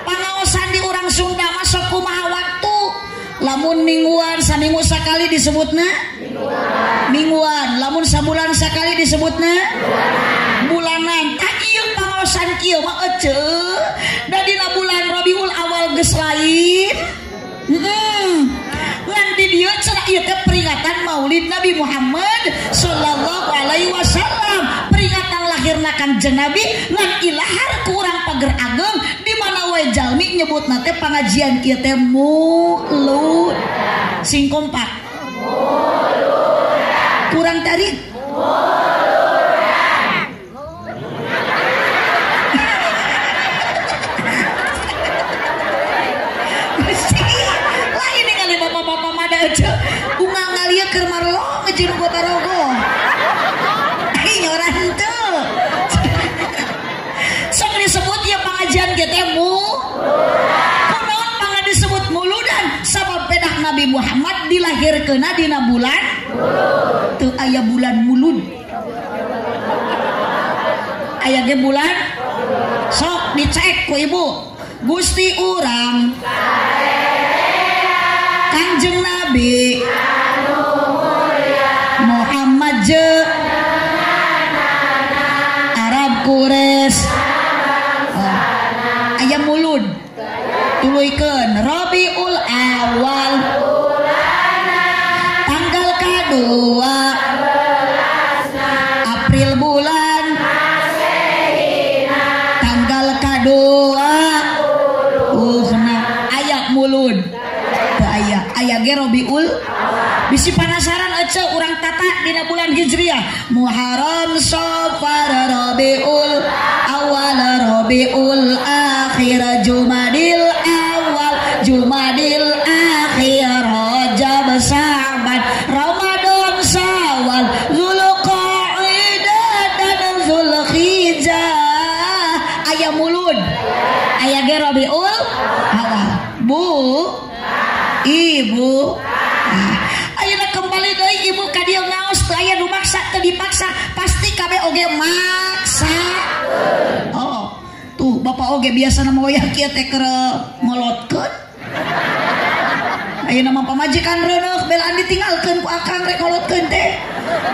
pangaosan di urang Sunda masuk kumaha waktu lamun mingguan saminggu sakali disebutna mingguan lamun sabulan sakali disebutna bulanan tak ieu pangaosan kieu mah eceuh da dina bulan Rabiul Awal geus lain lan di dieu cenah ieu teh peringatan Maulid Nabi Muhammad sallallahu alaihi wasallam peringatan lahirna Kanjeng Nabi lan ilahar kurang pagerageung di mana wae jalmi nyebutna teh pangajian ieu teh Maulud sing kompak Mauludan kurang tarik Mauludan lain ningali bapak-bapak mada aja bunga ngalia keur marlong jeung kota rogo disebut ya pengajian ketemu konon pangga disebut muludan sabab pedah Nabi Muhammad dilahirkeun dina bulan teu aya bulan mulud aya ge bulan sok dicek ku ibu Gusti urang Kanjeng Nabi Muhammad je Arab Quraisy mulud tuluikeun Rabiul Awal tanggal kadua 12 April bulan Masehina tanggal kadua 26 aya mulud teu aya ge Rabiul bisi panasaran ece urang tata dina bulan Hijriah Muharram Safar Rabiul Awal Rabiul Akhir Jumadil Awal Jumadil Akhir Rajab Sa'ban Ramadan Syawal Dzulqa'dah dan Dzulhijjah aya mulud aya ge Rabiul Awal Bu Ibu kembali deui ibu ka dieu ngaos teu aya nu maksa teu dipaksa pasti kabeh oge mah bapak oge biasa nama wayah kia tekere ngolotkan. Ayo nama pamajikan renok belaan ditinggalkan ku akang rek ngolotkan teh.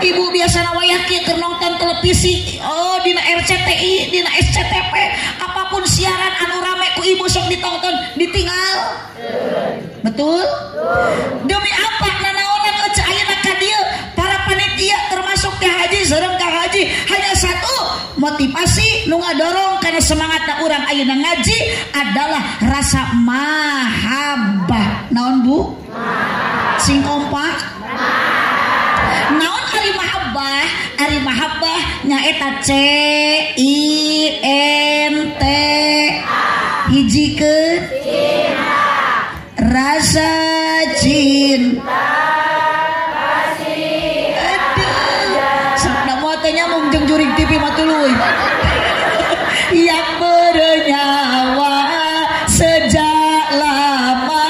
Ibu biasa nama wayah kia keur nonton televisi, oh dina RCTI, dina SCTV, apapun siaran anu rame ku ibu sok ditonton ditinggal. Betul? Demi apa nanaonan ece ayeuna ka dieu para panitia termasuk Kak Haji sareng Kak Haji hanya satu motivasi nu ngadorong kana semangatna urang ayeuna ngaji adalah rasa mahabbah. Naon Bu? Sing kompak? Naon ari mahabbah? Ari mahabbah nyaeta CINT hijikeun rasa cinta kasih. Aduh, serta matanya mungjung juring TV matuluy. Yang bernyawa sejak lama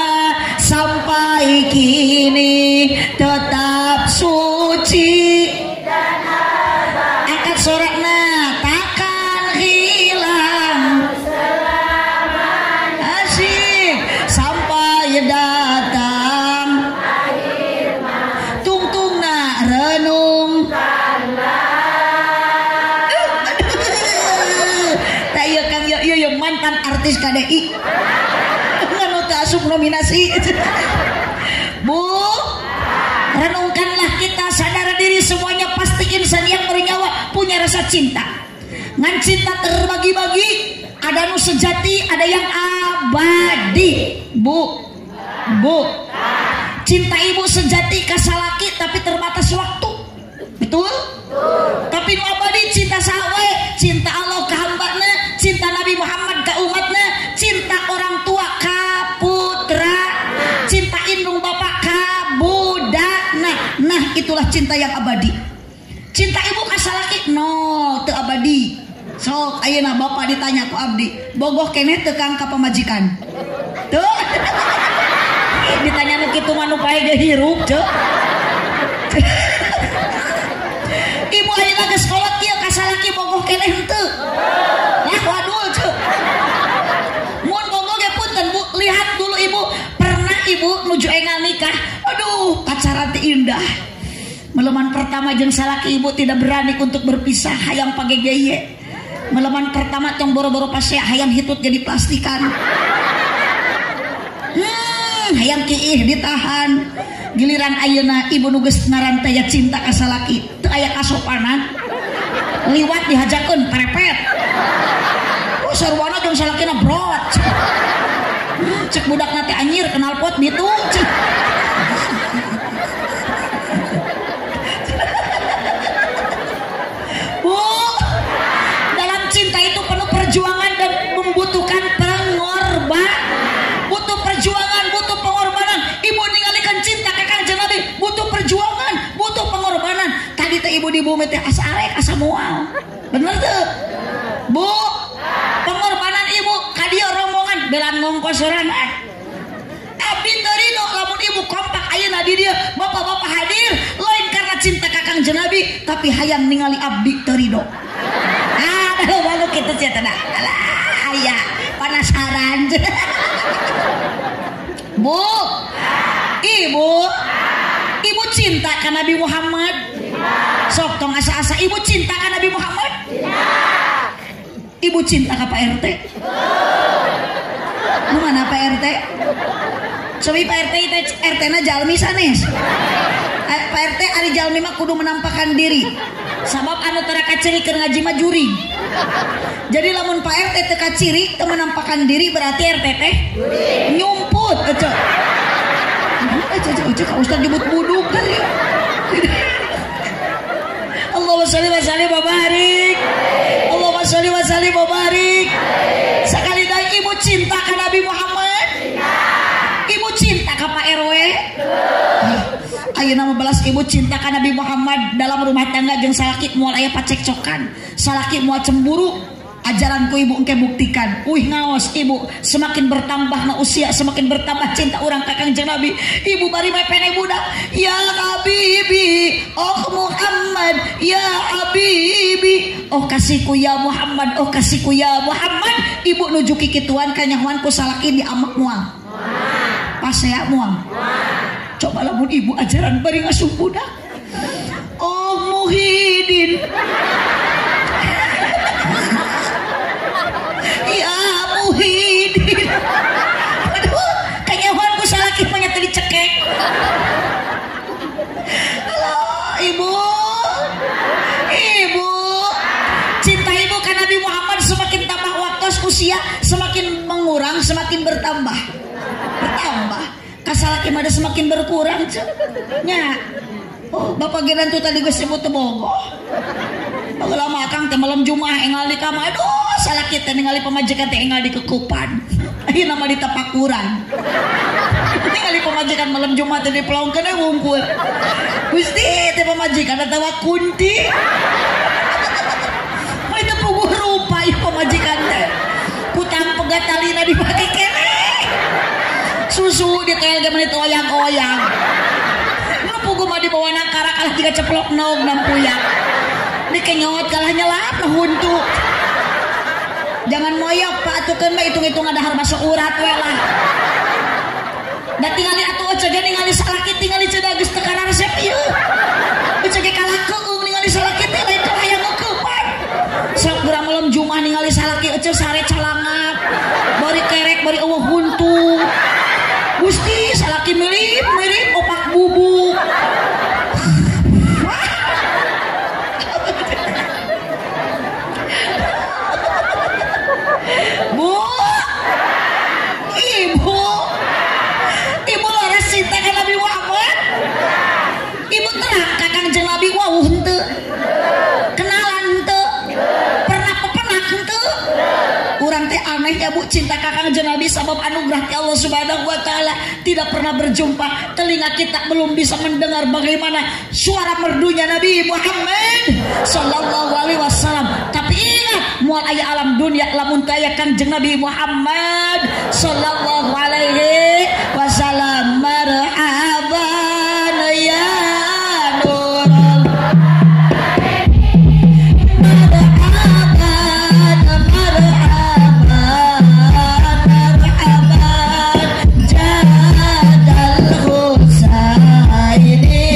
sampai kini tetap suci dan abadi. Angkat sorakna takkan hilang selamanya. Asik sampai datang tungtungna renung tak iya kan iya mantan artis KDI nganu asup nominasi. Bu, renungkanlah kita, sadar diri semuanya. Pasti insan yang bernyawa punya rasa cinta, ngan cinta terbagi-bagi, ada nu sejati, ada yang abadi. Bu, cinta ibu sejati kasalaki tapi terbatas waktu. Betul? Tapi nu abadi cinta sahawe, cinta Allah ka hambana, cinta Nabi Muhammad ka umatna, cinta orang tua ka putra, cinta indung bapak ka budakna. Nah, itulah cinta yang abadi. Cinta ibu kasalaki no teu abadi. Sok ayeuna bapak ditanya ku abdi, bogoh keneh teu kang ka pamajikan. Tuh. Ditanya kitu mah nu paeh ge hirup, Cuk. Ibu ayeuna geus kolot ieu kasalaki bogoh keneh henteu. Lah waduh, Cuk. Mun bogoh ge punten, Bu. Lihat dulu Ibu, pernah Ibu nuju enggal nikah. Aduh, pacaran teh indah. Meleman pertama jeung salaki Ibu tidak berani untuk berpisah, hayang pagegeye. Meleman pertama tong boro-boro pasea hayang hitut jadi plastikan. Hayang kiih ditahan, giliran ayeuna ibu nuges narantaya cinta kasalaki teu aya kasopanan, liwat dihajakeun perepet. Oh sarwana jeung salakina brot. Cek budakna teh anjir kenal pot gitu. Bu, dalam cinta itu penuh perjuangan dan membutuhkan pengorbanan. Butuh perjuangan, butuh pengorbanan. Ibu ninggalikan cinta ke Kanjeng Nabi, butuh perjuangan, butuh pengorbanan. Tadi teh ibu di bumi teh asa arek asa moal. Bener teu? Bu, pengorbanan ibu ka dieu rombongan belan ngongkos sorangan. Tapi terino lamun ibu kompak ayeuna di dieu, bapak-bapak hadir lain karena cinta ka Kanjeng Nabi, tapi hayang ningali abdi terino. Ah, baru kitu sia teh. Alah, aya panasaran. Bu, ibu cinta ka Nabi Muhammad. Sok tong asa-asa ibu cinta ka Nabi Muhammad. Ibu cinta ka Pak RT. Nu mana Pak RT? Sobi Pak RT RT-na jalmi sanes. Pak RT ari jalmi mah kudu menampakkan diri. Sabab anu tara kaciri keur ngaji mah juring. Jadi lamun Pak RT teu kaciri teu menampakkan diri berarti RT teh nyumput. Ece Kak Ustaz nyebut buduk tadi. Allahumma sholli wa sallim wa barik. Allahumma sholli wa sallim wa barik. Sekali lagi ibu cinta ka Nabi Muhammad? Ibu cinta ka Pak RW? Ayeuna mabalas ibu cinta ka Nabi Muhammad. Dalam rumah tangga jeung salaki moal aya pacekcokan, salaki moal cemburu. Ajaranku ibu engke buktikan. Ngaos ibu, semakin bertambahna usia, semakin bertambah cinta urang ka Kanjeng Nabi. Ibu bari mae pene budak, ya habibi, oh Muhammad, ya habibi, oh kasihku ya Muhammad, oh kasihku ya Muhammad. ibu nuju kikituan kanyahuan kusalakin di amak muang pas saya muang. Coba lamun ibu ajaran bari ngasuh budak. Oh Muhyiddin, ya Muhyiddin, aduh kanyahuan kusalakin banyak tadi cekek. Halo ibu, ibu cinta ibu kan Nabi Muhammad semakin tambah waktu usia semakin mengurang semakin bertambah kasalaki mada semakin berkurang nya. Oh bapak geran tuh tadi gue sebut tebogoh lama kang teh malam Jumat enggal di kamar aduh salah kita ningali pemajikan teh enggal di kekupan ini nama di tapakuran ningali pemajikan malam Jumat teh dipelongkeun we wungkul Gusti teh pemajikan atawa kunti mulai teu puguh rupa ieu pamajikan teh kutang pegat talina dipake kene susu di kael geus menit oyang-oyang puguh mah dibawa nangkara kalah tiga ceplok nog nampuyak dikenyot kalah nyelap huntu. Jangan moyok pak atukeun mah hitung-hitung ngadahar masuk urat we lah. Da tingali atuh oce ge ningali salaki tingali cedah geus teu kana resep ieu. Oce ge kalakeung ningali salaki teh lain ka hayang ngeukepan. Sok urang malam Jumat ningali salaki oce sare calangap. Bari kerek bari eueuh huntu. Gusti salaki mirip-mirip opak bubuk. Ibu leres cinta kan Nabi Muhammad. Ibu terang kakang jeng Nabi wawuh hente. Kenalan hente. Pernah pepenak hente. Urang teh aneh ya bu cinta kakang jeng Nabi sabab anugerah Allah Subhanahu wa Ta'ala tidak pernah berjumpa. Telinga kita belum bisa mendengar bagaimana suara merdunya Nabi Muhammad Sallallahu Alaihi Wasallam. Tapi ingat mual ayah alam dunia lamun kaya kanjeng Nabi Muhammad Sallallahu Alaihi Wasallam. Marhaban ya Nurul marhaban marhaban marhaban jadal husaini.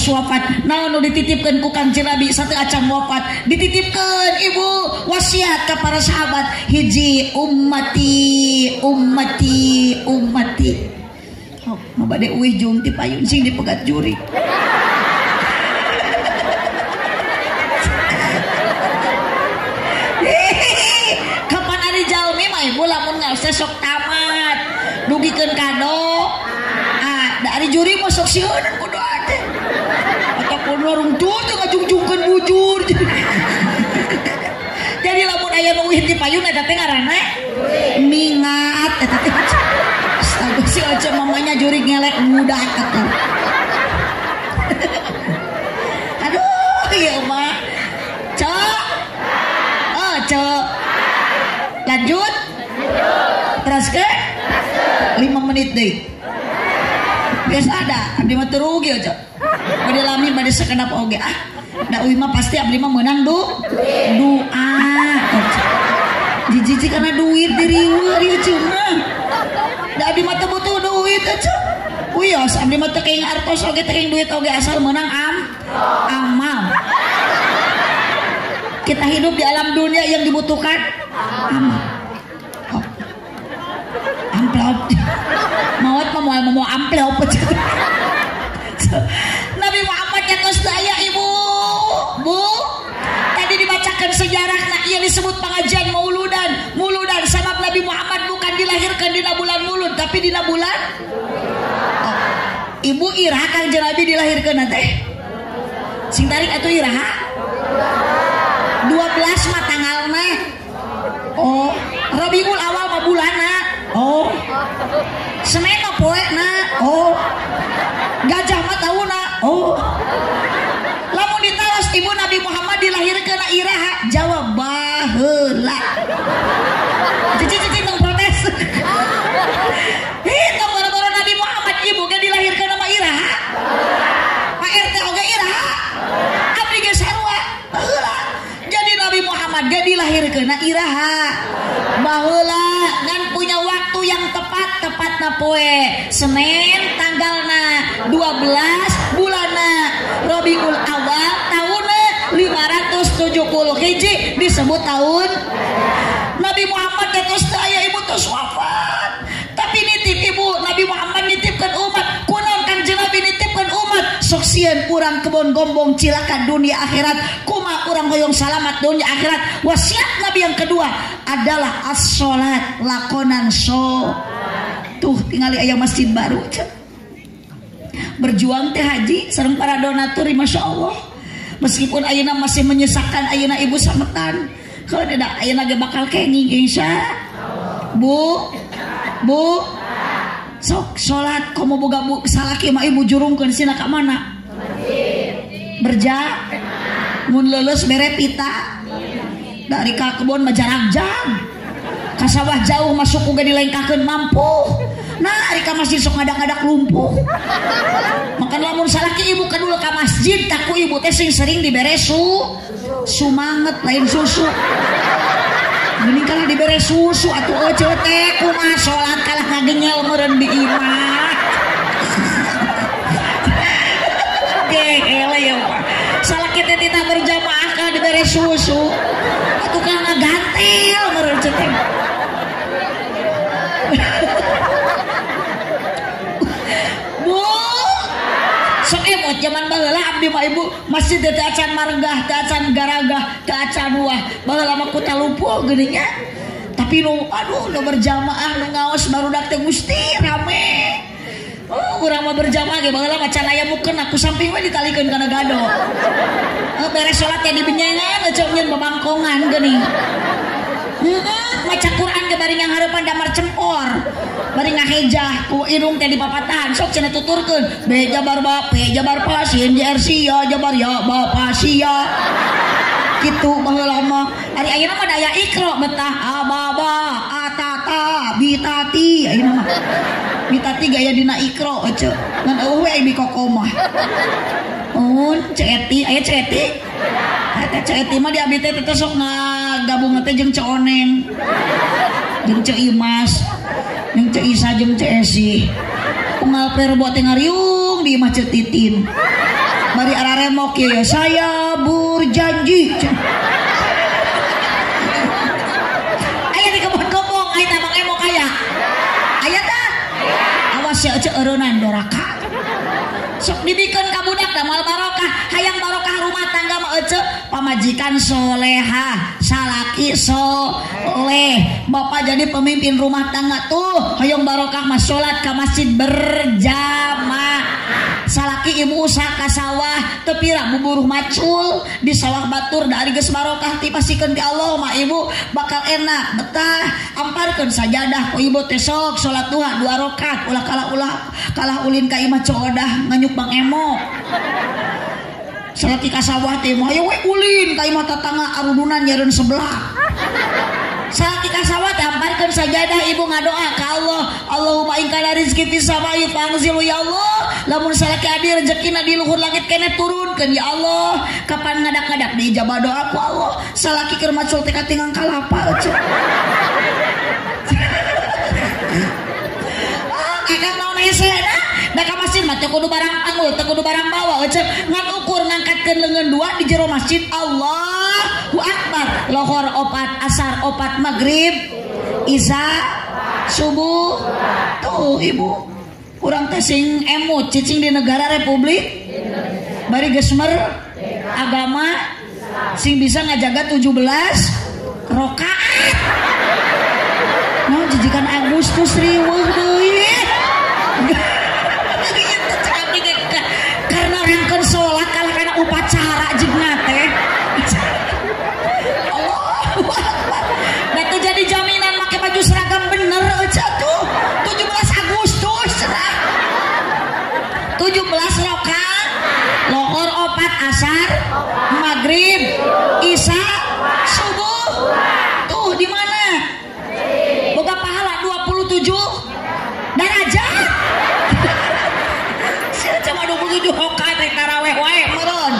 Wafat naon dititipkan ku kanjeng Nabi satu acam wafat dititipkan ibu wasiat ke para sahabat hiji ummati oh mabade uih jung ti payun sing dipegat juri kapan ari jalmi mah ibu lamun ngase sok tamat dugikeun kado ah ari juri mah sok sieunan kudu orang tuh tengah jung-jungkan bujur. Jadi lamun ayam uih di payung ada tengarana mingat. Astaga si oce mamanya jurik ngelek muda kata. Aduh ya mak. Cok. Oh cok. Lanjut. Terus ke? 5 menit deh. Biasa ada. Abdi mah terugi oce. Bade lami bade sekenap oge ah. Da uima pasti abdi mah meunang du. Doa. Jijiji kana duit diriweuh ieu cuma. Da abdi mah teu butuh duit atuh. Uyos abdi mah teu keuing artos oge teu keuing duit oge asal meunang amal. Kita hidup di alam dunia yang dibutuhkan amal. Oh. Amplop. Maot mah moal moal amplop. Nabi Muhammad nyatos daya ibu bu tadi dibacakan sejarah nah ia disebut pengajian mauludan muludan sabab Nabi Muhammad bukan dilahirkan dina bulan mulud tapi dina bulan oh. Ibu irah kanjeng Nabi dilahirkan nanti sing tarik atuh irah 12 mah tanggalna Oh, Rabiul Awal mah bulana. Oh. Senen mah poena. Oh. Gajah mah tauna. Oh. Lamun ditawas ibu Nabi Muhammad dilahirkeun na iraha? Jawab baheula. Cicing-cicing tong protes. Heh, tong boro-boro Nabi Muhammad ibu ge dilahirkeun na iraha? Pak RT oge iraha? Abdi ge sarua. Baheula. Jadi Nabi Muhammad ge dilahirkeun na iraha? Baheula ngan punya waktu yang tepat-tepatna poe. Senin tanggalna 12 bulanna Rabiul Awal tahunna 570 hiji disebut tahun Nabi Muhammad datos teu aya ibu tos wafat. Tapi nitip ibu Nabi Muhammad nitipkeun umat. Kunaon Kanjeng Nabi nitipkeun umat? Sok sieun urang kebon gombong cilaka dunia akhirat. Kumaha urang hoyong salamat dunia akhirat. Wasiat Nabi yang kedua adalah as-sholat lakonan tuh tinggali ayam masjid baru berjuang teh haji sareng para donaturi masya Allah meskipun ayeuna masih menyesakkan ayeuna ibu sametan kalau tidak ayeuna ge bakal kenging insya bu sok sholat komo boga bu salaki mah ibu jurungkeun sina ka mana berja mun leuleus mere pita dari ka kebon mah jarak jam ka sawah jauh masuk uga dilengkahkeun mampu. Nah, ari ka masjid sok ngadak-ngadak lumpuh. Maka lamun salaki ibu kadul ka masjid, taku ibu teh sering dibere sumanget lain susu. Mending kalah dibere susu atuh eueuh teh kumaha salat kalah ngagengel meureun di imah. Geul ya. Salaki teh tita berjamaah kalah dibere susu atuh kalah ngagantel meureun teh. Jaman baheula abdi mah ibu masjid teh acan margah, teh acan garagah, teh acan wah. Baheula mah kuta lumpuh geuning nya. Tapi nu aduh nu berjamaah nu ngaos barudak teh Gusti rame. Oh, urang mah berjamaah ge baheula macan aya mukeun aku samping we ditalikeun kana gado. Beres salat teh dibenyangan eceup nyeun babangkongan geuning. Maca Quran ke bari nganghareupan damar cempor bari ngahejah ku irung teh dipapatahan sok cenah tuturkeun be jabar bape jabar pasin jersia jabar ya bapasia kitu baheula mah ari ayeuna mah daya ikro betah ababa atata bitati ayeuna mah bitati gaya dina ikro ece ngan eueuh we bikoko mah mun ceeti aya ceeti eta ceeti mah di abdi teh sok ngagabung teh jeung ce oneng jeung ce imas jeung ce isa jeung ce esi unggal perbo teh ngariung di imah ceetitin bari araremok ieu saya berjanji aya di kebon gombong aya tambang emok aya aya tah awas ya ce eureunna doraka sok dibikeun ka budak damal barokah hayang barokah rumah tangga mah eceu pamajikan solehah salaki soleh bapak jadi pemimpin rumah tangga tuh hayang barokah mah salat ka masjid berjamaah salaki ibu usaha ka sawah teu pira buburuh macul di sawah batur da ari geus barokah ti pasikeun ka Allah mah ibu bakal enak betah amparkeun sajadah ku ibu teh sok salat duha 2 rakaat ulah kalah ulin ka imah coodah nganyu Bang Emo salat ka sawah teh mah we ulin ka imah tatangga arudunan nyareun sebelah salat ka sawah teh amparkeun sajadah ibu ngadoa ka Allah Allahumma ingkana rizqi fis samai fangzilu ya Allah lamun salaki abdi rezekina di luhur langit keneh turunkeun ya Allah kapan ngadak-ngadak diijabah doa ku Allah salaki keur macul teh katingang kalapa eceh kakak naon hese da ka masjid mah teu kudu barang panggul teu kudu barang bawa ecep ngan ukur ngangkatkeun leungeun dua di jero masjid Allahu Akbar lohor opat asar opat magrib isya subuh tuh ibu kurang teh sing emut cicing di negara Republik bari geus agama sing bisa ngajaga 17 rakaat naon jijikan Agustus riweuh deui karena rangkeun salat kalah kana upacara jeung teh Allah Akbar. Da teu rokat, lohor opat, asar, maghrib, isya, subuh. Tuh di mana? Boga pahala 27 darajat. Cuma 27 rokat rek tarawih wae meureun.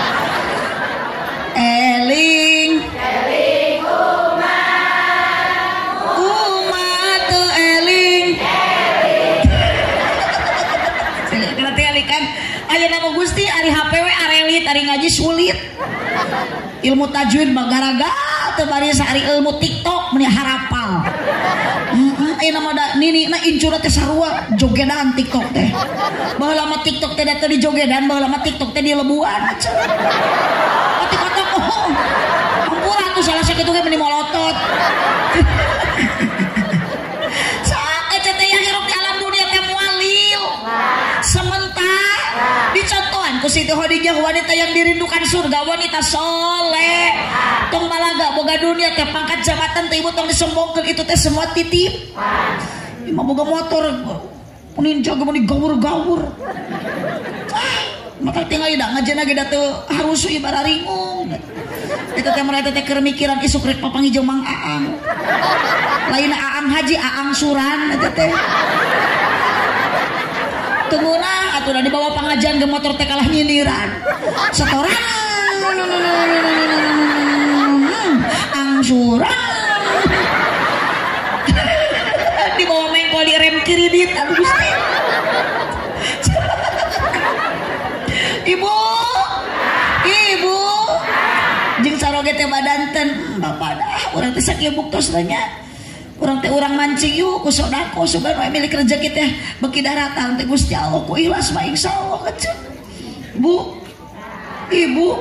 Eling. Ayo nama Gusti, hari HPW arelit, hari ngaji sulit. Ilmu tajwid bagaraga, tebaris hari ilmu TikTok meni harapal. Ayo nama da nini na incurna teh sarua jogedan TikTok teh. Baheula mah TikTok teh da teu dijogedan, baheula mah TikTok teh dilebuan. Ati kotak oh. Ampura atuh salah sakitu ge meni molotot. Saat eta teh yang hirup di alam dunia teh moal lil. Dicontohan ku Siti Khadijah, wanita yang dirindukan surga, wanita soleh. Tong balaga boga dunia teh pangkat jabatan teh ibu tong disombongkeun itu teh semua titip. Imah boga motor punin jaga meni gaur-gaur. Maka tinggal ida ngajenna ge da teu harusu ibarat ringung. Eta teh mereka teh keur mikiran isuk rek papang hijau Mang Aang. Lain Aang Haji, Aang Suran eta teh. Tunggulah aturan di bawah pengajian ke motor teh kalah nyindiran. Setoran. Angsuran. Di bawah mengkol di rem kiri dit. Aduh Gusti. Ibu. Ibu. Jeung saroge teh badanten. Bapak dah urang teh sakieu buktos nya. Orang teh orang mancing yuk, kusodako, subhanallah milik rezeki teh beki daratan teh Gusti Allah, ku ikhlas mah insyaallah kecil. Bu, ibu,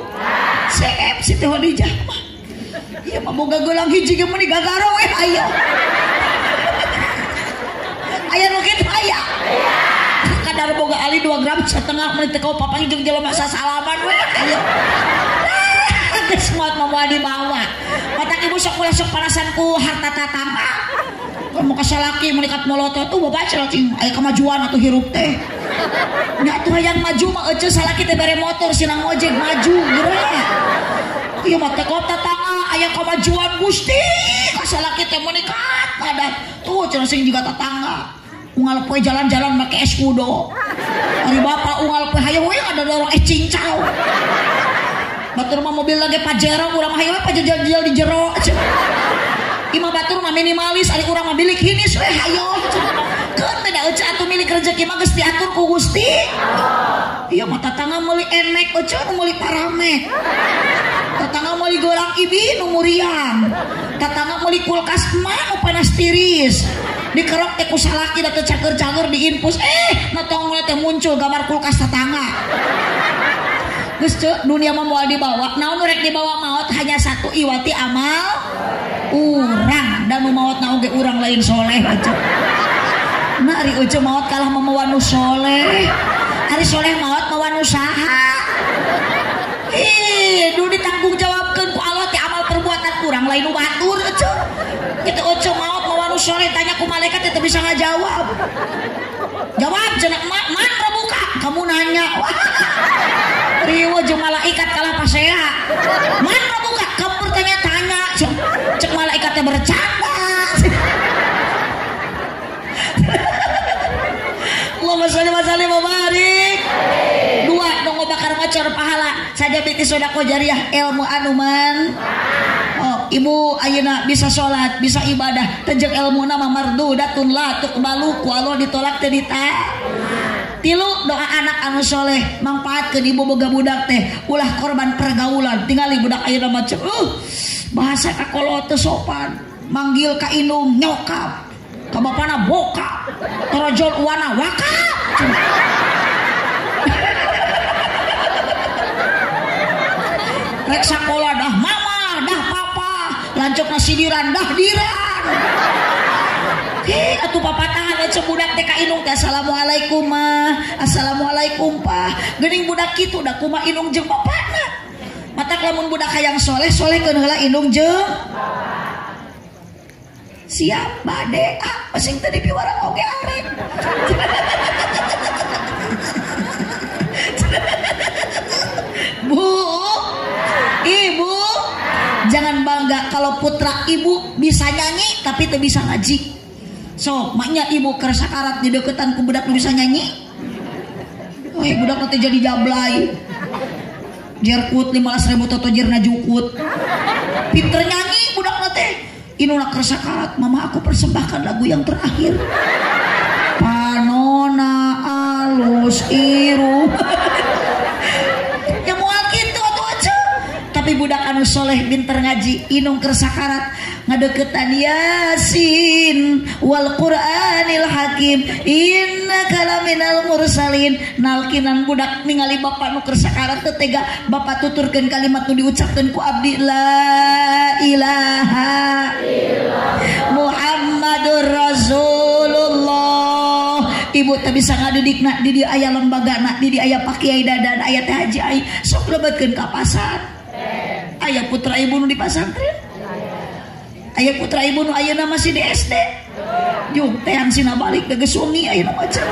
CF Siti Khadijah mah. Iya mah boga gelang hiji ge meni gagaro we aya. Aya nu kitu aya. Kadar boga ali 2 gram setengah menit teh kau papang jeung jelema sasalaman we aya. Semua memuah dibawa matak ibu sok mulai sok panasanku harta tatama kamu kesalaki melikat molotot tuh bapak celacing ayo kemajuan atau hirup teh nggak tuh yang maju mah aja salaki teh bare motor sinang ojek maju gerah iya mata kau tatama ayo kemajuan Gusti kesalaki teh melikat padat tuh celacing juga tatangga ungal poe jalan-jalan make es kudo hari bapak ungal poe hayo we ada dorong es cincau. Batur mah mobil lagi Pajero, urang mah hayu pajajal di jero. Imah batur mah minimalis, ari urang mah bilik hinis we hayo. Keun teh da euceuh atuh milik rezeki mah geus diatur ku Gusti. Ieu mah tatangga meuli enek euceuh nu meuli parame. Tatangga meuli golang ibi nu muriang. Tatangga meuli kulkas mah nu panas tiris. Dikerok teh ku salaki da teu cager-cager diinpus. Natong teh muncul gambar kulkas tatangga. Geus dunia mah moal dibawa, naon rek dibawa maot hanya satu iwati amal urang dan maot na oge urang lain soleh aja. Nah ari ujung maot kalah mamawa nu soleh, ari soleh maot mawa nu saha. Ih, nu ditanggung jawabkeun ku Allah ti amal perbuatan urang lain nu batur aja. Kitu ujung maot mawa nu soleh tanya ku malaikat teh bisa ngajawab. Jawab cenah man rebuka kamu nanya. Riwa jeung malaikat kalah pasea. Man rebuka kamu bertanya-tanya. Cek malaikatnya bercanda. Allahumma sholli wa sallim wa barik. Dua dong bakar ngocor pahala. Saja biti sodako jariah ilmu anuman. Oh, ibu ayeuna bisa sholat, bisa ibadah. Tejek ilmu nama mardu datun la tuqbalu ku Allah ditolak teu ditaat. Tilu doa anak anu soleh manfaatkeun ibu boga budak teh ulah korban pergaulan tingali budak ayeuna macam bahasa kakolo teu sopan manggil ka indung nyokap ka bapana bokap torojol uana wakap rek sakola dah mama dah papa lancokna sidiran dah diran. Atuh papatahan ece budak teh ka indung teh assalamualaikum ma. Assalamualaikum pa. Geuning budak kitu da kumaha indung jeung bapana. Matak lamun budak hayang soleh solehkeun heula indung jeung. Siap bade ah masing teh dipiwara oge arek. jangan bangga kalau putra ibu bisa nyanyi tapi tidak bisa ngaji. So maknya ibu kersakarat di deketan ku budak bisa nyanyi. Weh budak nanti jadi jablay. Jerkut 15.000 toto jirna jukut. Pinter nyanyi budak nanti. Inulah kersakarat mama aku persembahkan lagu yang terakhir. Panona alus iru. Budak anu soleh binter ngaji inung kersakarat ngadeketan Yasin wal Qur'anil Hakim innaka laminal mursalin nalkinan budak ningali bapak nu kersakarat teu tega bapak tuturkeun kalimat nu diucapkeun ku abdi la ilaha illallah Muhammadur Rasulullah. Ibu tak bisa ngadudikna di dieu aya lembagana di dieu aya pakiai dadan aya teh haji ai sok lebatkeun ka pasar. Ayah putra ibu nu di pasantren, ayah putra ibu nu ayeuna masih di SD, juh teang sina balik deges sungi ayeuna macam.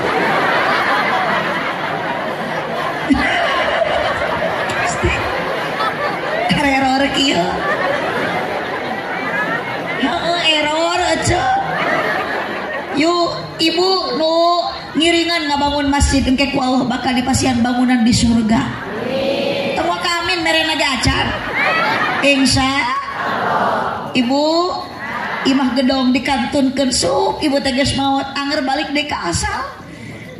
Error kieu, error aja. Yuh ibu nu ngiringan ngabangun masjid engke ku Allah bakal dipasihan bangunan di surga. Tengok kami mereka aja acar. Insya ibu imah gedong dikantunkeun sup ibu tegas maut anger balik deui ka asal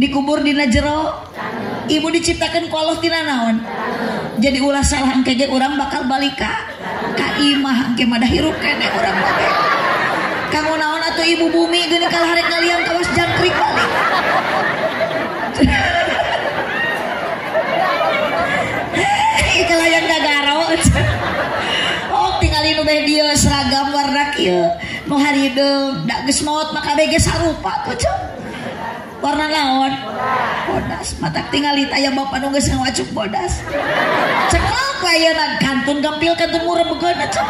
dikubur dina jero ibu diciptakeun ku Allah tina naon jadi ulah salah engke ge urang bakal balik ka imah engke mah da hirup keneh urang balik kang naon atuh ibu bumi geuni kalarek ngaliang kawas jangkrik balik. Kalayan gagaro. Oh tingali nu beh dieu seragam warna kieu nu harideung da geus maot maka bege sarupa tuh. Warna naon? Bodas. Matak tingali aya bapa nu geus ngawacuk bodas. Ceuk layanan kantun gampil kantun murah begeun atuh.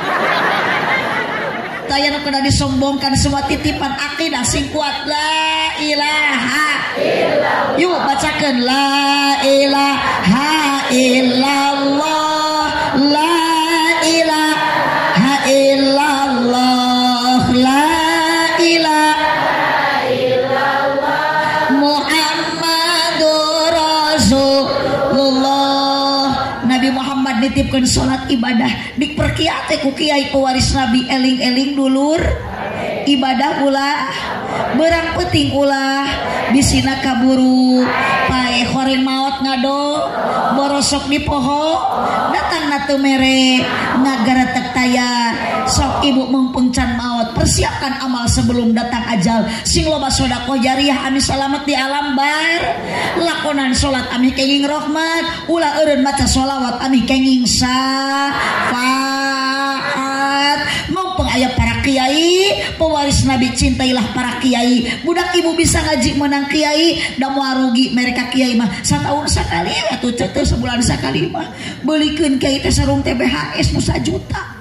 Tayana kada disombongkan semua titipan akidah sing kuat la ilaha illallah. Yuk bacakeun la ilaha illallah la ilaha illallah la ilaha illallah Muhammadur Rasulullah. Nabi Muhammad nitipkeun salat ibadah diperkiat ku kiai pewaris Nabi eling-eling dulur ibadah ulah berang penting ulah bisina kaburu pae khorin maot ngado borosok di poho datang na teu mere ngagaratek taya sok ibu mengpengcan maot persiapkan amal sebelum datang ajal sing loba sedekah jariyah ami selamat di alam bar lakonan salat ami kenging rahmat ulah eureun maca sholawat ami kenging syafaat mumpung aya para kiai pewaris Nabi cintailah para kiai budak ibu bisa ngaji menang kiai da moal rugi mereka kiai mah sataun sakali atuh teu sebulan sakali mah beulikeun kiai teh sarung TBHS nu sajuta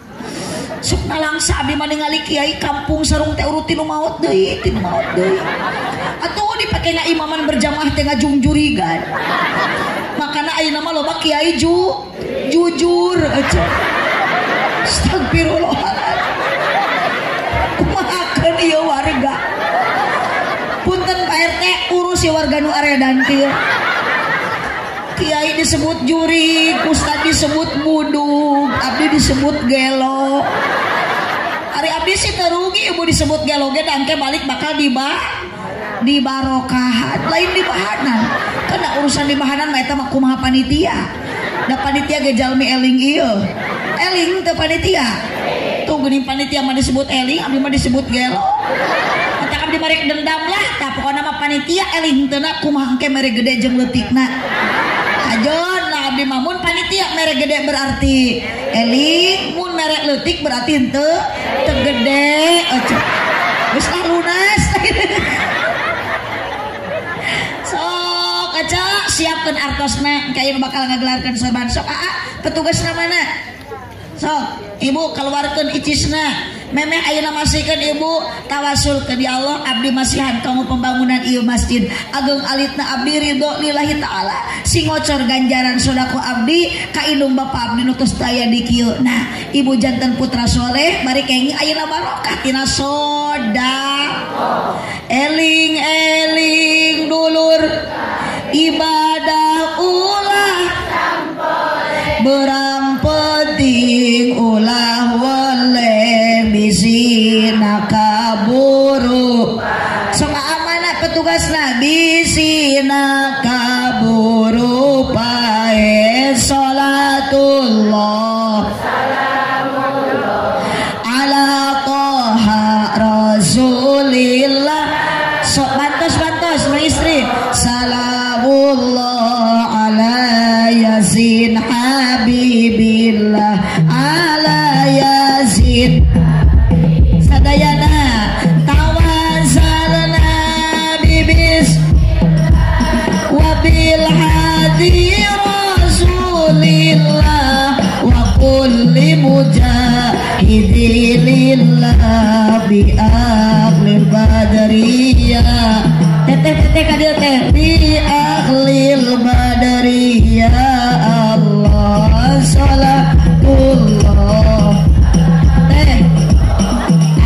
sok nalangsa abdi mah ningali kiai kampung sarung teh urutin nu maot deui tinu maot deui atuh dipake na imaman berjamaah teh ngajungjurigan makana ayeuna mah loba kiai jujur aja astagfirullah kumahakeun ieu warga. Punten Pak RT urus si warga nu aredan kieu. Kiai disebut juri, ustad disebut budug, abdi disebut gelo. Ari abdi sih terugi ibu disebut gelo ge dangke balik bakal dibarokahan, lain dibahanan. Kana urusan dibahanan mah eta mah kumaha panitia. Da panitia ge jalmi eling ieu. Eling teu panitia. Tuh geuning panitia mah disebut eling, abdi mah disebut gelo. Eta abdi merek dendam lah, tah pokona mah panitia eling teu na kumaha engke mere gede jeung leutikna. Ajon lah abdi mah mun panitia mere gede berarti eling, mun mere leutik berarti henteu teu gede. Geus lah lunas. Sok aja siapkeun artosna, engke ayeuna bakal ngagelarkeun sorban sok. Petugasna mana? Sok, ibu keluarkan icisna memang ayeuna masihkeun ibu tawasul ke di Allah abdi masihan kamu pembangunan ieu masjid agung alitna abdi ridho lillahi taala sing ngocor ganjaran sodako abdi ka indung bapa abdi nutus daya di kieu. Nah ibu jantan putra soleh bari kengi ayeuna barokah tina sodako eling-eling dulur ibadah ulah berang penting ulah waleh bisi nakaburu sok amanah petugasna bisi nakaburu pae salatullah ala toha rasulillah sok bantos-bantos istri salawullah ala yasin habibillah ala yasin sadayana tawazalna bibis wabil hadi rasulillah wa kulli mujahidilillah bi ahlil badariyah teteh kadil teh bi ahlil badariyah salatullah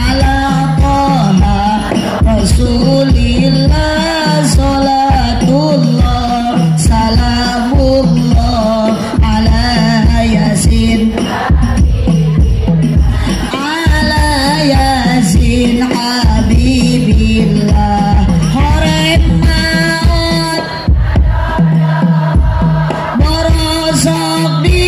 ala toha rasulillah salatullah salamullah ala yasin habibillah horem maut borosok di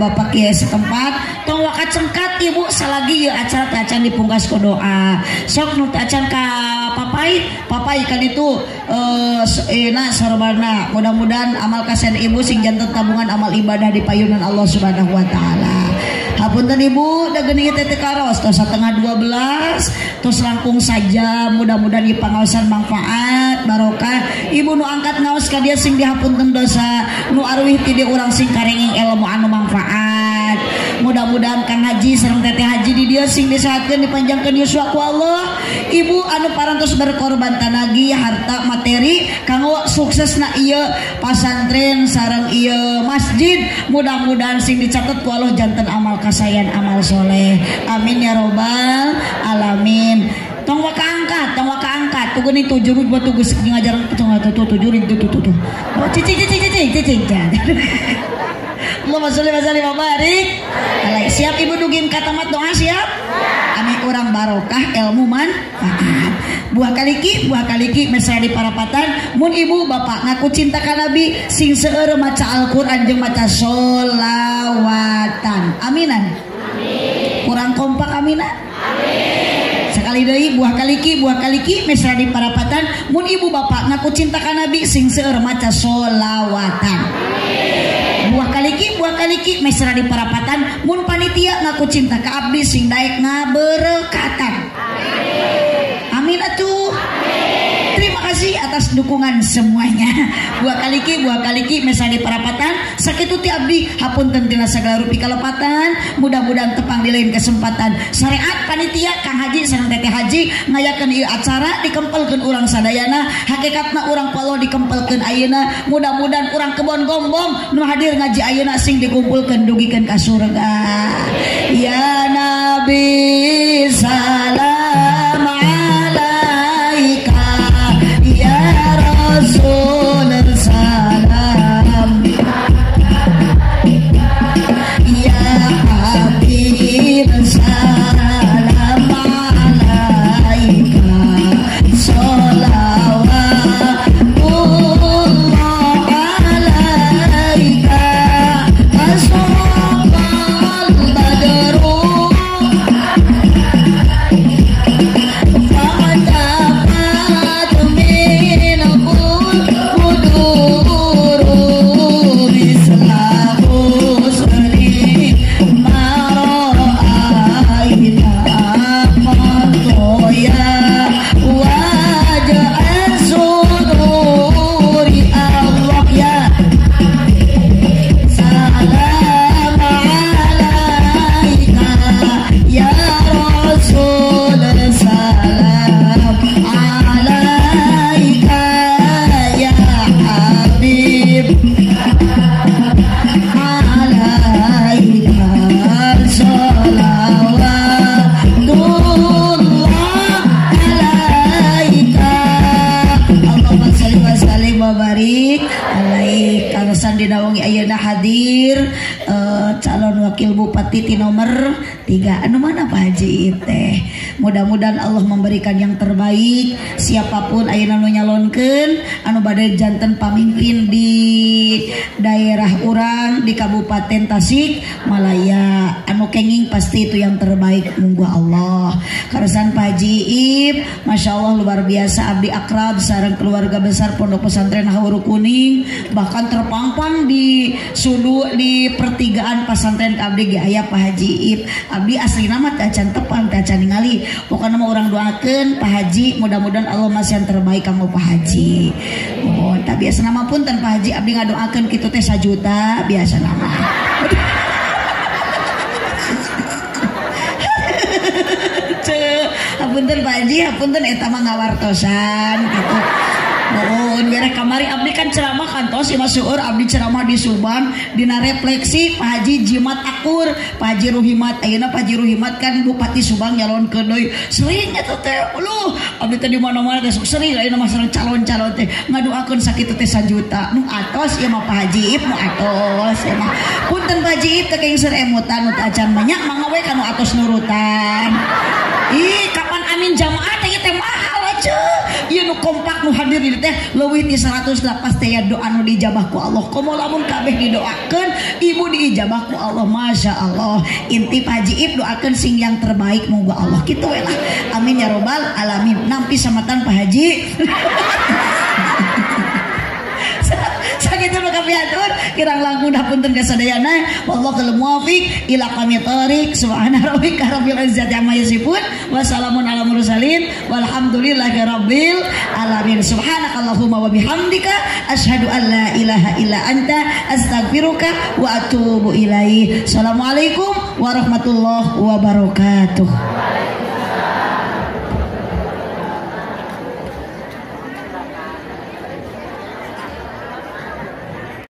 Bapak Kiai setempat tong wakat cengkat ibu salagi ya acara acan dipungkas ku doa sok nu acan ka papai kan itu enak sorbana mudah-mudahan amal kasihan ibu sing jantan tabungan amal ibadah di payunan Allah Subhanahu wa taala. Hapunten ibu da geuning teh karos tos 11:30 tos langkung saja mudah-mudahan dipangaosan manfaat barokah ibu nu angkat ngaos ka dia sing dihapunten dosa nu aruwih ti di urang sing karenging ilmu anu manfaat mudah-mudahan Kang Haji sareng teteh Haji di dia sing disehatkeun dipanjangkeun yuswa ku Allah ibu anu parantos berkorban tanagi harta materi kanggo suksesna ieu pasantren sareng ieu masjid mudah-mudahan sing dicatet ku Allah janten amal kasayan amal soleh amin ya robbal alamin. Tong waka angkat tuh gini tuh jurut buat tugas ngajaran tuh jurit tuh cicing Allahumma sholli wa sallim wa barik alaihi. Siap ibu dugin katamat doa siap amin orang barokah ilmu manfaat buah kaliki mesra di parapatan mun ibu bapak ngaku cinta ka nabi sing seueur maca Al-Qur'an jeung maca sholawatan aminan kurang kompak aminan. Sekali deui buah kaliki mesra di parapatan. Mun ibu bapak ngaku cinta ka nabi sing seueur maca solawatan. Buah kaliki mesra di parapatan. Mun panitia ngaku cinta ka abdi sing daek ngaberekatan. Amin atuh. Terima kasih atas dukungan semuanya. Buah kaliki mesra di parapatan. Sakitu ti abdi hapunten tina sagala rupi kalepatan. Mudah-mudahan tepang di lain kesempatan. Sareat panitia Kang Haji sareng Teteh Haji ngayakeun ieu acara dikempelkeun urang sadayana. Hakikatna urang paloh dikempelkeun ayeuna. Mudah-mudahan urang Kebon Gombong nu hadir ngaji ayeuna sing dikumpulkeun dugikeun ka surga. Ya Nabi salam alaika. Rasulullah salam ya Habib salam alaika sholawatullah alaika ashabal badru calon wakil bupati ti nomor 3 anu mana Pak Haji teh. Mudah-mudahan Allah memberikan yang terbaik siapapun ayeuna nu nyalonkeun anu bade janten pamimpin di daerah urang di Kabupaten Tasikmalaya. Anu kenging pasti itu yang terbaik munggu Allah. Karesan Pak Haji Iib, Masya Allah luar biasa abdi akrab sareng keluarga besar Pondok Pesantren Hauru Kuning, bahkan terpampang di sudu di pertigaan pesantren abdi aya Pak Haji Iib. Abdi asli nama tacan tepan tacan ningali. Pokoknya mau orang doakan Pak Haji, mudah-mudahan Allah masih yang terbaik kamu Pak Haji. Oh, tak biasa nama pun tanpa Haji abdi ngadoakan kita teh 1 juta biasa nama. Hapunten Pak Haji, hapunten eta mah ngawartosan gitu. Mohon gara kamari abdi kan ceramah kantos imah seueur abdi ceramah di Subang dina refleksi Pak Haji jimat akur Pak Haji Ruhimat. Ayeuna Pak Haji Ruhimat kan Bupati Subang nyalonkeun deui sering eta teh uluh abdi teh di mana-mana teh sering ayeuna mah sareng calon-calon teh ngadoakeun sakitu teh 1 juta nu atos ieu mah Pak Haji Iib nu atos emang punten Pak Haji Iib teh keungser emutan nu acan banyak mangga we kana atos nurutan ih kapan amin jamaah teh teh mahal aja. Ieu nu kompak nu hadir di teh leuwih ti 100 lapas teh ya doa nu dijabah ku Allah. Komo lamun kabeh didoakeun ibu diijabah ku Allah. Masya Allah. Inti Pak Haji Iib doakeun sing yang terbaik monggo Allah. Kitu we lah. Amin ya robbal alamin. Nampi samatan Pak Haji. Sakitu nu kabeh atur kirang langkung hapunten kasadayana. Wallahu kal muwaffiq ila qamit thariq. Subhana rabbika rabbil izzati amma yasifun. Wassalamun ala mursalin. Walhamdulillahi rabbil alamin. Subhanakallahumma wa bihamdika asyhadu an la ilaha illa anta astaghfiruka wa atubu ilaik. Assalamualaikum warahmatullahi wabarakatuh.